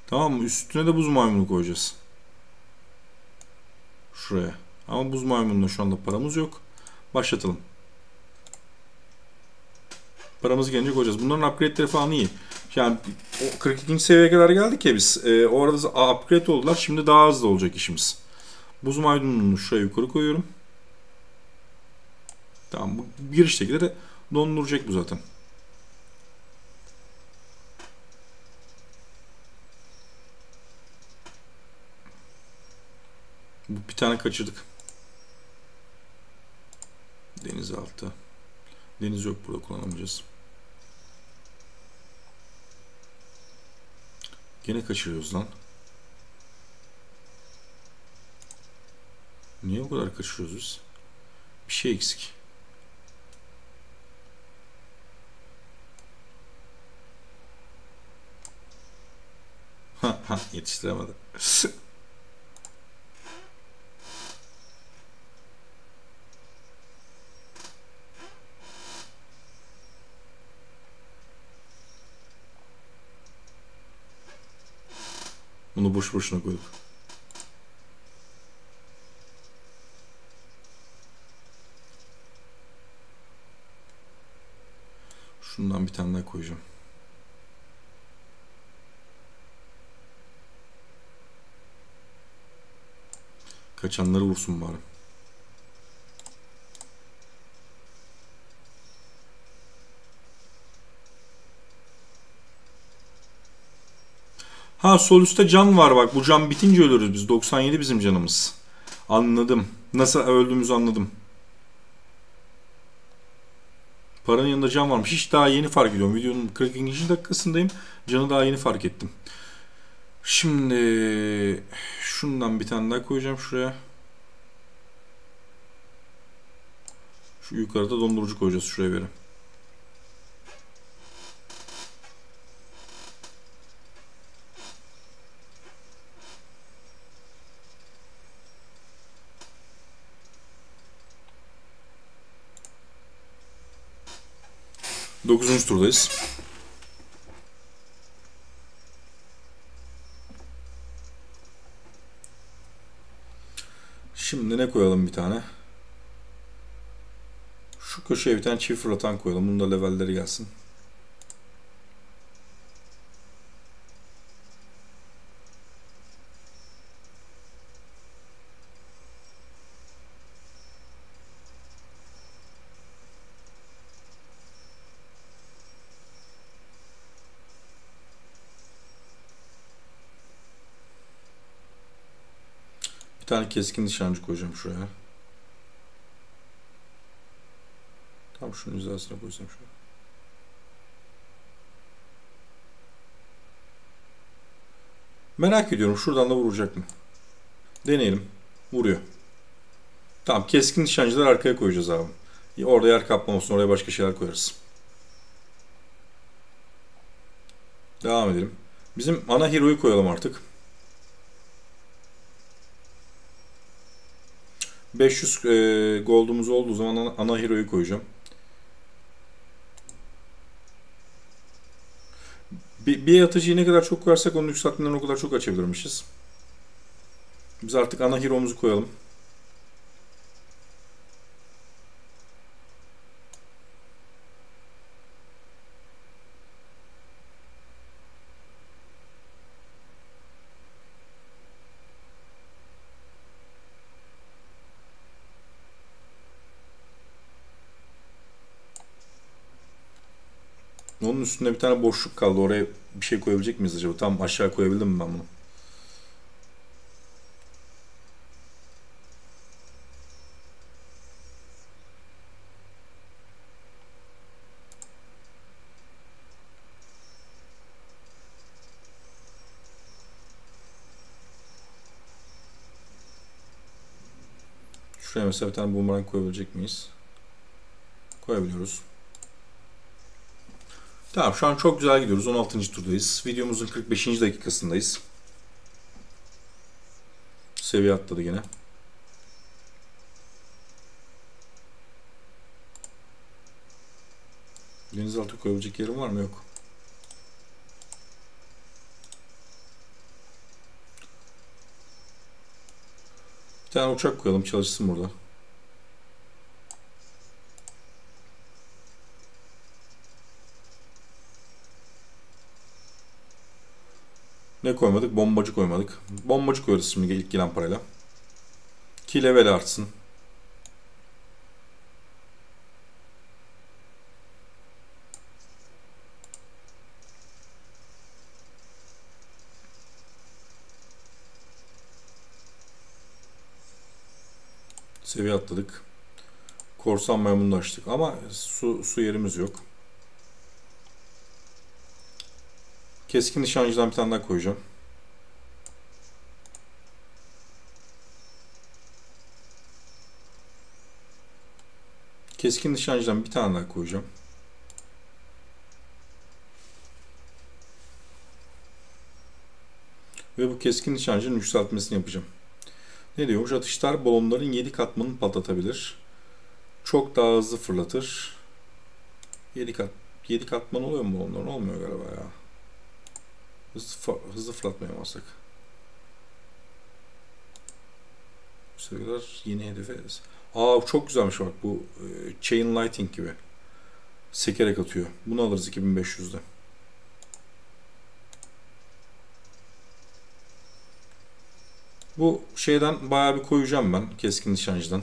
Tamam mı? Üstüne de buz maymunu koyacağız. Şuraya. Ama buz maymununa şu anda paramız yok. Başlatalım. Paramız gelince koyacağız. Bunların upgrade'leri falan iyi. Yani 42. seviyeye kadar geldik ya biz. O arada upgrade oldular. Şimdi daha hızlı olacak işimiz. Buz maymununu şuraya yukarı koyuyorum. Tamam. Bu giriştekileri de donduracak bu zaten. Bir tane kaçırdık. Denizaltı. Deniz yok, burada kullanamayacağız. Gene kaçırıyoruz lan. Niye o kadar kaçırıyoruz biz? Bir şey eksik. Yetiştiremedim. Bunu boş boşuna koyduk. Şundan bir tane daha koyacağım. Kaçanları vursun bari. Ha, sol üstte can var bak. Bu can bitince ölürüz biz. 97 bizim canımız. Anladım. Nasıl öldüğümüzü anladım. Paranın yanında can varmış. Hiç daha yeni fark ediyorum. Videonun 42. dakikasındayım. Canı daha yeni fark ettim. Şimdi şundan bir tane daha koyacağım şuraya. Şu yukarıda dondurucu koyacağız şuraya verelim. Dokuzuncu turdayız. Şimdi ne koyalım bir tane? Şu köşeye bir tane çift fırlatan koyalım. Bunun da levelleri gelsin. Bir tane keskin nişancı koyacağım şuraya. Tam şunun hizasına koysam şuraya. Merak ediyorum şuradan da vuracak mı? Deneyelim. Vuruyor. Tamam, keskin nişancıları arkaya koyacağız abi. Orada yer kaplamasın, oraya başka şeyler koyarız. Devam edelim. Bizim ana hero'yu koyalım artık. 500 gold'umuz olduğu zaman ana hero'yu koyacağım. Bir atıcıyı ne kadar çok koyarsak onun yükseltmelerini o kadar çok açabilirmişiz. Biz artık ana hero'muzu koyalım. Onun üstünde bir tane boşluk kaldı. Oraya bir şey koyabilecek miyiz acaba? Tam aşağı koyabildim mi ben bunu? Şuraya mesela bir tane boomerang koyabilecek miyiz? Koyabiliyoruz. Tamam, şu an çok güzel gidiyoruz. 16. turdayız. Videomuzun 45. dakikasındayız. Seviye atladı gene. Denizaltı koyabilecek yerim var mı? Yok. Bir tane uçak koyalım, çalışsın burada. Ne koymadık? Bombacı koymadık. Bombacı koyarız şimdi ilk gelen parayla. Ki level artsın. Seviye atladık. Korsan maymunu açtık ama su yerimiz yok. Keskin nişancıdan bir tane daha koyacağım. Keskin nişancıdan bir tane daha koyacağım. Ve bu keskin nişancının yükseltmesini yapacağım. Ne diyormuş? Atışlar balonların 7 katmanını patlatabilir. Çok daha hızlı fırlatır. 7 katman oluyor mu balonların? Olmuyor galiba ya. Hızlı fırlatmayamazsak. Bu sefer yeni hedefe ederiz. Aa, çok güzelmiş bak bu. Chain Lighting gibi. Sekerek atıyor. Bunu alırız 2500'de. Bu şeyden bayağı bir koyacağım ben. Keskin nişancıdan.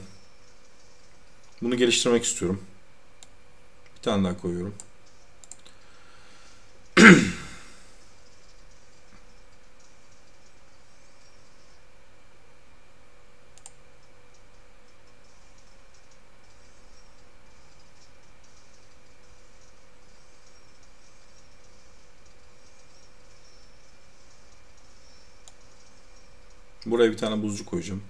Bunu geliştirmek istiyorum. Bir tane daha koyuyorum. Buraya bir tane buzcu koyacağım.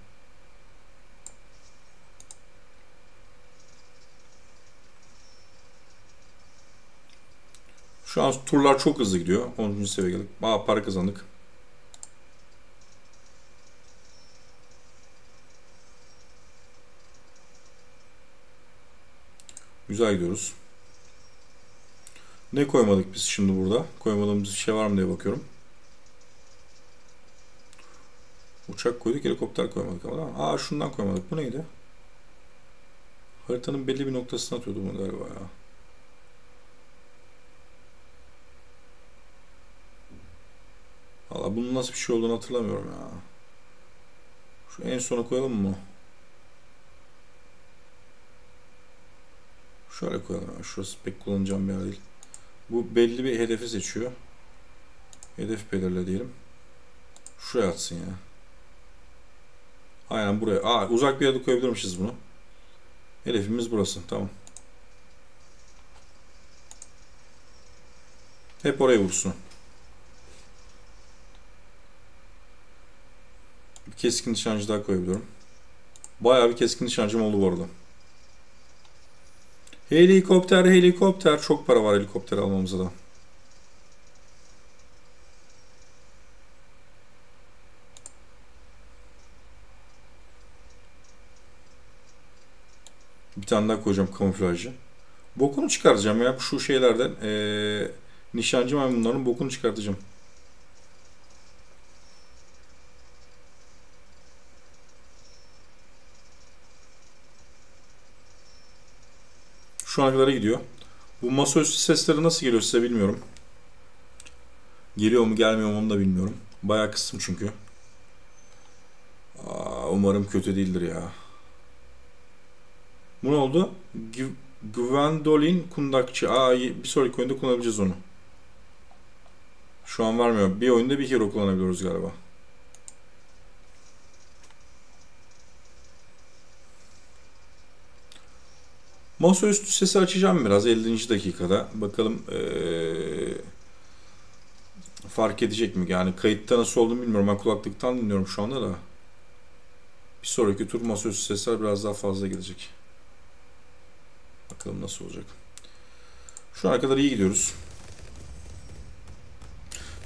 Şu an turlar çok hızlı gidiyor. 10. seviyeye geldik. Aa, para kazandık. Güzel gidiyoruz. Ne koymadık biz şimdi burada? Koymadığımız bir şey var mı diye bakıyorum. Uçak koyduk, helikopter koymadık ama. Aa, şundan koymadık. Bu neydi? Haritanın belli bir noktasına atıyordu bunu galiba ya. Valla bunun nasıl bir şey olduğunu hatırlamıyorum ya. Şu en sona koyalım mı? Şöyle koyalım. Şurası pek kullanacağım bir yer değil. Bu belli bir hedefi seçiyor. Hedef belirle diyelim. Şuraya atsın ya. Aynen buraya. Aa, uzak bir yerde koyabilirmişiz bunu. Hedefimiz burası. Tamam. Hep oraya vursun. Bir keskin nişancı daha koyabiliyorum. Bayağı bir keskin nişancım oldu bu arada. Helikopter, helikopter. Çok para var helikopter almamıza da. Bir tane daha koyacağım kamuflajı. Bokunu çıkartacağım ya şu şeylerden. Nişancı maymunların bokunu çıkartacağım. Şu ana kadar gidiyor. Bu masaüstü sesleri nasıl geliyor size bilmiyorum. Geliyor mu gelmiyor mu onu da bilmiyorum. Bayağı kıstım çünkü. Aa, umarım kötü değildir ya. Bu ne oldu? Gwendolin kundakçı. Aa, bir sonraki oyunda kullanabileceğiz onu. Şu an vermiyor. Bir oyunda bir hero kullanabiliyoruz galiba. Masaüstü sesi açacağım biraz 50. dakikada. Bakalım fark edecek mi? Yani kayıtta nasıl olduğunu bilmiyorum. Ben kulaklıktan dinliyorum şu anda da. Bir sonraki tur masaüstü sesler biraz daha fazla gelecek. Bakalım nasıl olacak. Şu ana kadar iyi gidiyoruz.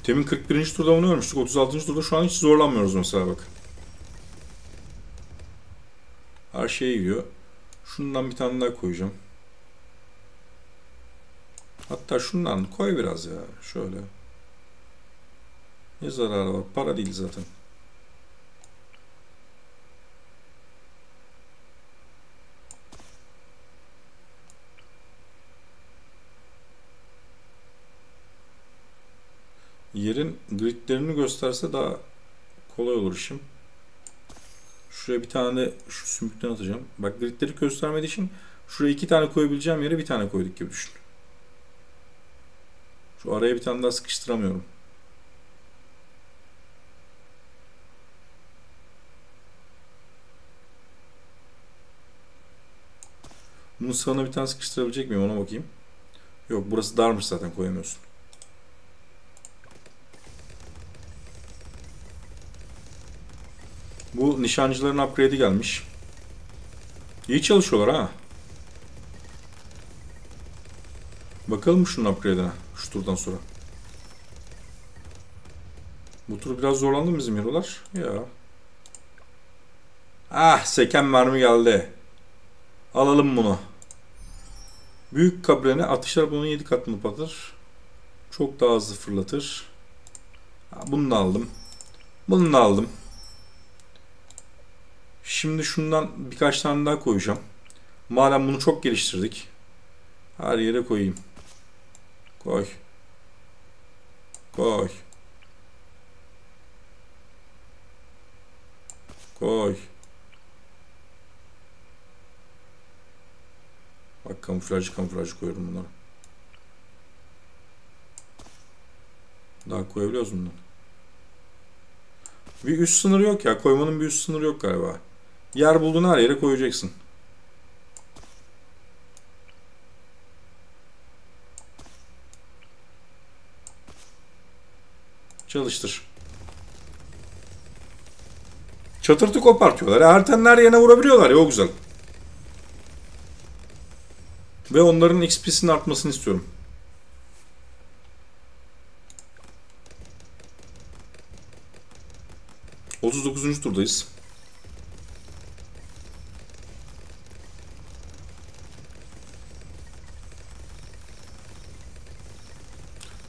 Temin 41. turda onu ölmüştük. 36. turda şu an hiç zorlanmıyoruz mesela bak. Her şey gidiyor. Şundan bir tane daha koyacağım. Hatta şundan koy biraz ya. Şöyle. Ne zararı var? Para değil zaten. Yerin gridlerini gösterse daha kolay olur işim. Şuraya bir tane şu sümükten atacağım. Bak gridleri göstermediği için şuraya iki tane koyabileceğim yere bir tane koyduk gibi düşün. Şu araya bir tane daha sıkıştıramıyorum. Bunun sağına bir tane sıkıştırabilecek miyim ona bakayım. Yok burası darmış zaten koyamıyorsun. Bu nişancıların upgrade'i gelmiş. İyi çalışıyorlar ha. Bakalım şunun upgrade'ine şu turdan sonra. Bu tur biraz zorlandı mı bizim hero'lar? Ya. Ah seken mermi geldi. Alalım bunu. Büyük kabrene atışlar bunun 7 katını patır. Çok daha hızlı fırlatır. Bunu da aldım. Bunu da aldım. Şimdi şundan birkaç tane daha koyacağım. Madem bunu çok geliştirdik. Her yere koyayım. Koy. Koy. Koy. Bak kamuflajı koyuyorum bunlara. Daha koyabiliyoruz bundan. Bir üst sınırı yok ya. Koymanın bir üst sınırı yok galiba. Yer bulduğun her yere koyacaksın. Çalıştır. Çatırtı kopartıyorlar. Ertenler yerine vurabiliyorlar ya, o güzel. Ve onların XP'sinin artmasını istiyorum. ...39. turdayız.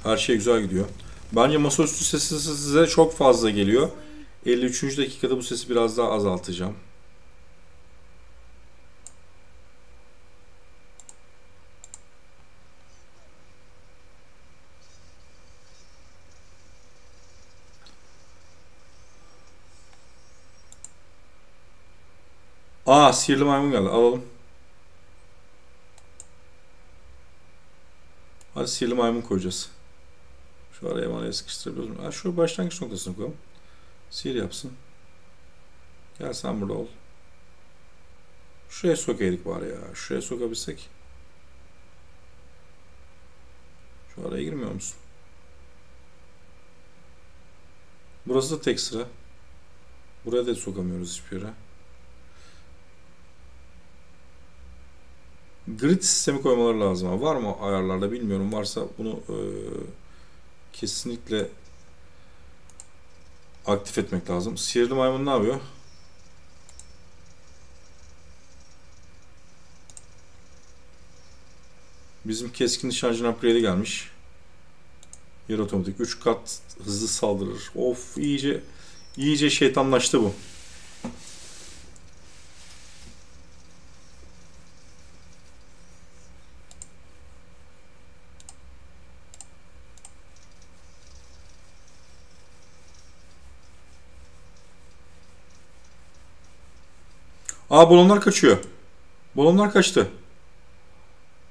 Her şey güzel gidiyor. Bence masaüstü sesi size çok fazla geliyor. 53. dakikada bu sesi biraz daha azaltacağım. Aa sihirli maymun geldi. Alalım. Hadi sihirli maymun koyacağız. Şu araya manaya sıkıştırabiliyoruz. Ha, şu başlangıç noktasına koyalım. Sihir yapsın. Gel sen burada ol. Şuraya sokaydık bari ya. Şuraya sokabilsek. Şu araya girmiyor musun? Burası da tek sıra. Buraya da sokamıyoruz hiçbir yere. Grid sistemi koymaları lazım. Ha. Var mı ayarlarda bilmiyorum. Varsa bunu kesinlikle aktif etmek lazım. Sihirli maymun ne yapıyor? Bizim keskin nişancının upgrade'i gelmiş. Yer otomatik 3 kat hızlı saldırır. Of iyice şeytanlaştı bu. Aa balonlar kaçıyor. Balonlar kaçtı.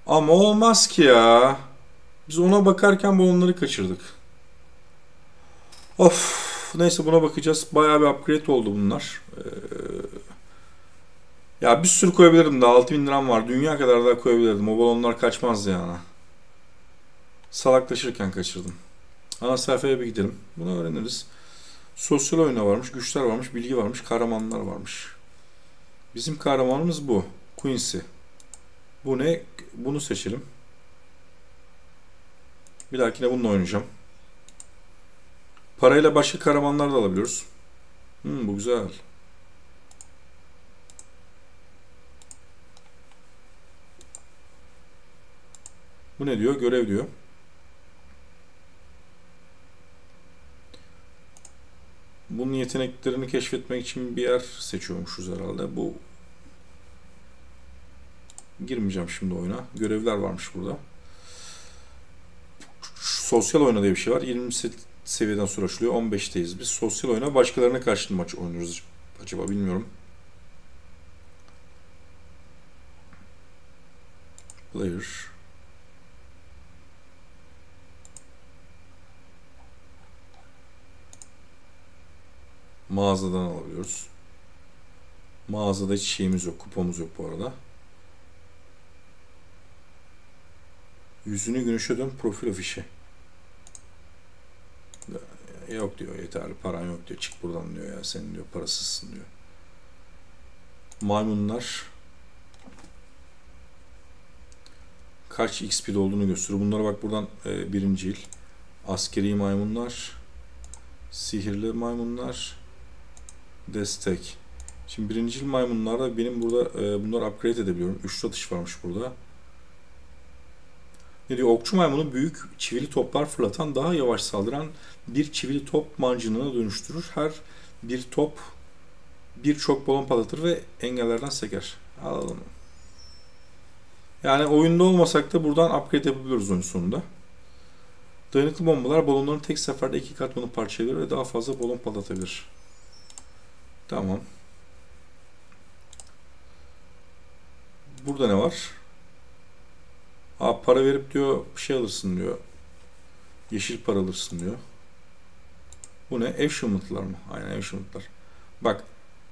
Ama olmaz ki ya. Biz ona bakarken balonları kaçırdık. Of. Neyse buna bakacağız. Bayağı bir upgrade oldu bunlar. Ya bir sürü koyabilirdim daha. 6000 liram var. Dünya kadar daha koyabilirdim. O balonlar kaçmazdı yani. Salaklaşırken kaçırdım. Ana sayfaya bir gidelim. Bunu öğreniriz. Sosyal oyuna varmış. Güçler varmış. Bilgi varmış. Kahramanlar varmış. Bizim kahramanımız bu. Quincy. Bu ne? Bunu seçelim. Bir dahakine bununla oynayacağım. Parayla başka kahramanlar da alabiliyoruz. Bu güzel. Bu ne diyor? Görev diyor. Bunun yeteneklerini keşfetmek için bir yer seçiyormuşuz herhalde. Bu girmeyeceğim şimdi oyuna. Görevler varmış burada. Sosyal oyuna diye bir şey var. 20 seviyeden sonra açılıyor. 15'teyiz biz. Sosyal oyuna başkalarına karşı maç oynuyoruz acaba, bilmiyorum. Player. Mağazadan alabiliyoruz. Mağazada hiç şeyimiz yok. Kupamız yok bu arada. Yüzünü güneşe dön. Profil afişi. Yok diyor. Yeterli. Paran yok diyor. Çık buradan diyor ya. Senin diyor. Parasızsın diyor. Maymunlar. Kaç XP'de olduğunu gösteriyor. Bunlara bak buradan birinci il. Askeri maymunlar. Sihirli maymunlar. Destek. Şimdi birincil maymunlarda benim burada bunları upgrade edebiliyorum. 3 satış varmış burada. Ne diyor? Okçu maymunu büyük çivili toplar fırlatan, daha yavaş saldıran bir çivili top mancınına dönüştürür. Her bir top birçok balon patlatır ve engellerden seker. Alalım. Yani oyunda olmasak da buradan upgrade yapabiliyoruz oyun sonunda. Dayanıklı bombalar balonların tek seferde 2 katmanı parçalayabilir ve daha fazla balon patlatabilir. Tamam. Burada ne var? Aa, para verip diyor bir şey alırsın diyor. Yeşil para alırsın diyor. Bu ne? Ev şımıtlar mı? Aynen, ev şımıtlar. Bak,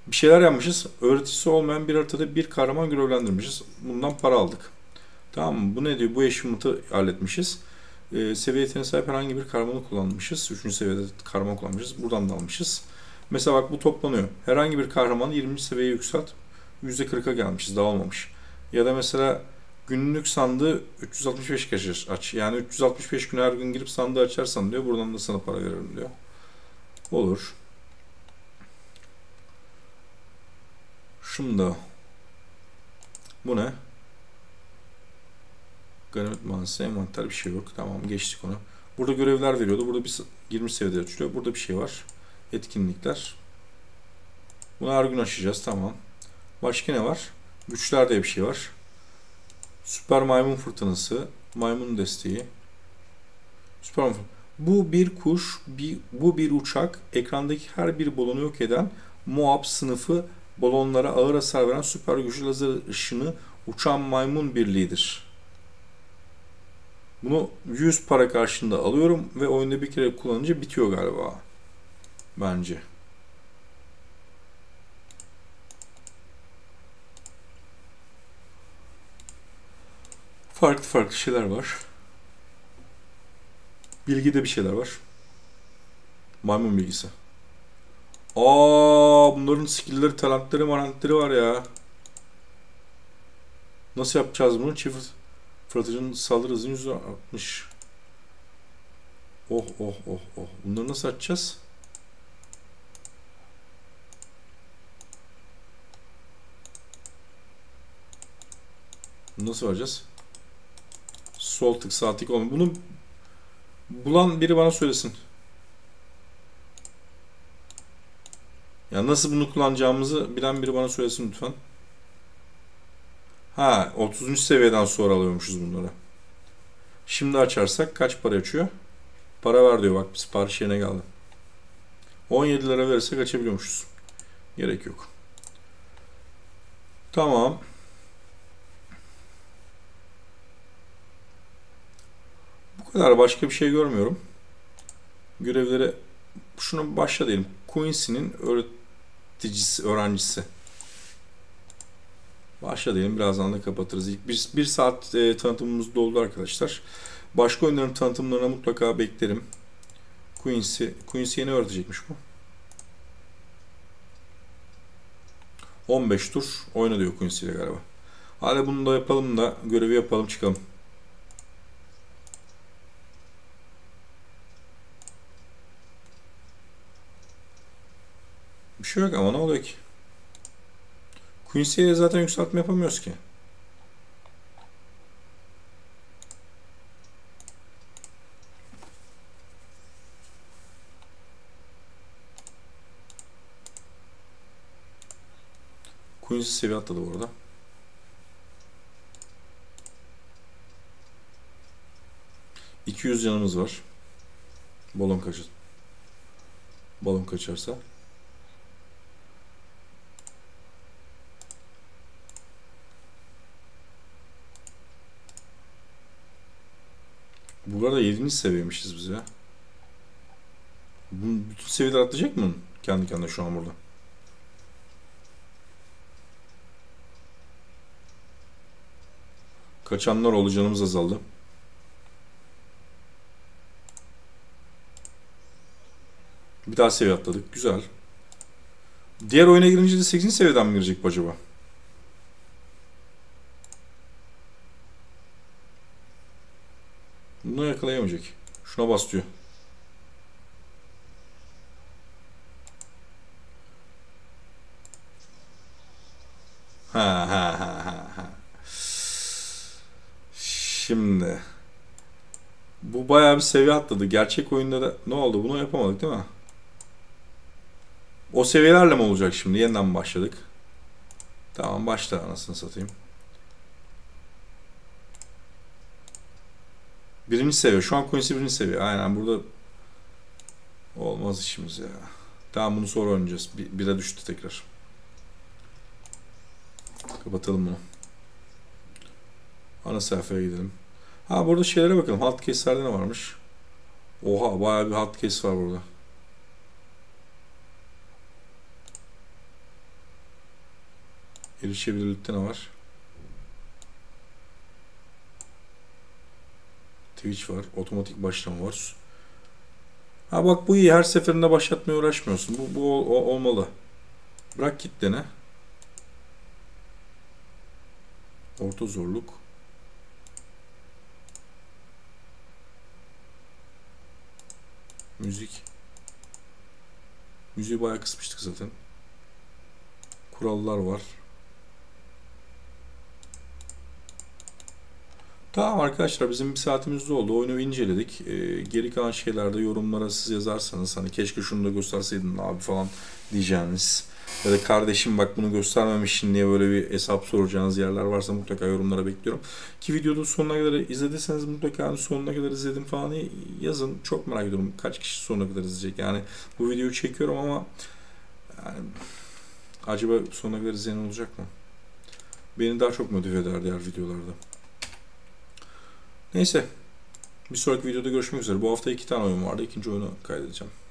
bir şeyler yapmışız. Öğretisi olmayan bir haritada bir kahraman görevlendirmişiz. Bundan para aldık. Tamam mı? Bu ne diyor? Bu ev şımıtı halletmişiz. Seviye yeteneğine sahip herhangi bir kahramanı kullanmışız. 3. seviyede kahraman kullanmışız. Buradan da almışız. Mesela bak, bu toplanıyor. Herhangi bir kahramanı 20. seviyeye yükselt. %40'a gelmişiz. Daha olmamış. Ya da mesela günlük sandığı 365 kez aç. Yani 365 gün her gün girip sandığı açarsan diyor. Buradan da sana para veririm diyor. Olur. Şimdi. Bu ne? Ganimet manası, envanter, bir şey yok. Tamam, geçtik onu. Burada görevler veriyordu. Burada bir 20 seviyede açılıyor. Burada bir şey var. Etkinlikler. Bunu her gün açacağız. Tamam. Başka ne var? Güçler diye bir şey var. Süper maymun fırtınası. Maymun desteği. Süper maymun. Bu bir kuş. Bu bir uçak. Ekrandaki her bir balonu yok eden MOAB sınıfı balonlara ağır hasar veren süper güçlü lazer ışını uçan maymun birliğidir. Bunu 100 para karşılığında alıyorum ve oyunda bir kere kullanınca bitiyor galiba. Bence. Farklı farklı şeyler var. Bilgide bir şeyler var. Maymun bilgisi. Aa, bunların skill'leri, talentleri, marantları var ya. Nasıl yapacağız bunu? Çift fırlatıcının saldırı hızını %60. Oh oh oh oh. Bunları nasıl açacağız? Nasıl varacağız? Sol tık, sağ tık olmuyor. Bunu bulan biri bana söylesin. Ya nasıl bunu kullanacağımızı bilen biri bana söylesin lütfen. Ha, 30. seviyeden sonra alıyormuşuz bunları. Şimdi açarsak kaç para açıyor? Para ver diyor, bak sipariş yerine geldi. 17 lira verirsek açabiliyormuşuz. Gerek yok. Tamam. Bu kadar, başka bir şey görmüyorum. Görevlere şunu başla diyelim. Quincy'nin öğreticisi, öğrencisi. Başla diyelim. Birazdan da kapatırız. İlk bir saat tanıtımımız doldu arkadaşlar. Başka oyunların tanıtımlarına mutlaka beklerim. Quincy'ye ne öğretecekmiş bu? 15 tur oyna diyor Quincy ile galiba. Hadi bunu da yapalım da görevi yapalım, çıkalım. Bir şey yok ama ne oluyor ki? Quincy'ye zaten yükseltme yapamıyoruz ki. Quincy seviye atladı bu arada. ...200 canımız var. Balon kaçır. Balon kaçarsa. Bu arada 7. seviyemişiz biz ya. Bütün seviyeler atlayacak mı? Kendi kendine şu an burada. Kaçanlar oldu, canımız azaldı. Bir daha seviye atladık. Güzel. Diğer oyuna girince de 8. seviyeden mi girecek bu acaba? Bunu yakalayamayacak. Şuna bas diyor. Ha. Şimdi. Bu bayağı bir seviye atladı. Gerçek oyunda da ne oldu? Bunu yapamadık değil mi? O seviyelerle mi olacak şimdi? Yeniden başladık. Tamam, başla anasını satayım. 1. seviye. Şu an Quincy 1. seviye. Aynen burada olmaz işimiz ya. Tamam, bunu sonra oynayacağız. 1'e düştü tekrar. Kapatalım bunu. Ana sayfaya gidelim. Ha, burada şeylere bakalım. Hot case'lerde ne varmış? Oha, bayağı bir hot case var burada. Erişebilirlikte ne var? Twitch var. Otomatik başlama var. Ha bak, bu iyi. Her seferinde başlatmaya uğraşmıyorsun. Bu olmalı. Bırak kitlene. Orta zorluk. Müzik. Müziği bayağı kısmıştık zaten. Kurallar var. Tamam arkadaşlar, bizim 1 saatimiz de oldu. Oyunu inceledik. Geri kalan şeylerde yorumlara siz yazarsanız, hani keşke şunu da gösterseydin abi falan diyeceğiniz ya da kardeşim bak bunu göstermemişsin diye böyle bir hesap soracağınız yerler varsa mutlaka yorumlara bekliyorum. Ki videoda sonuna kadar izlediyseniz mutlaka hani sonuna kadar izledim falan yazın. Çok merak ediyorum kaç kişi sonuna kadar izleyecek. Yani bu videoyu çekiyorum ama yani, acaba sonuna kadar izleyen olacak mı? Beni daha çok motive eder diğer videolarda. Neyse, bir sonraki videoda görüşmek üzere. Bu hafta 2 tane oyun vardı. 2. oyunu kaydedeceğim.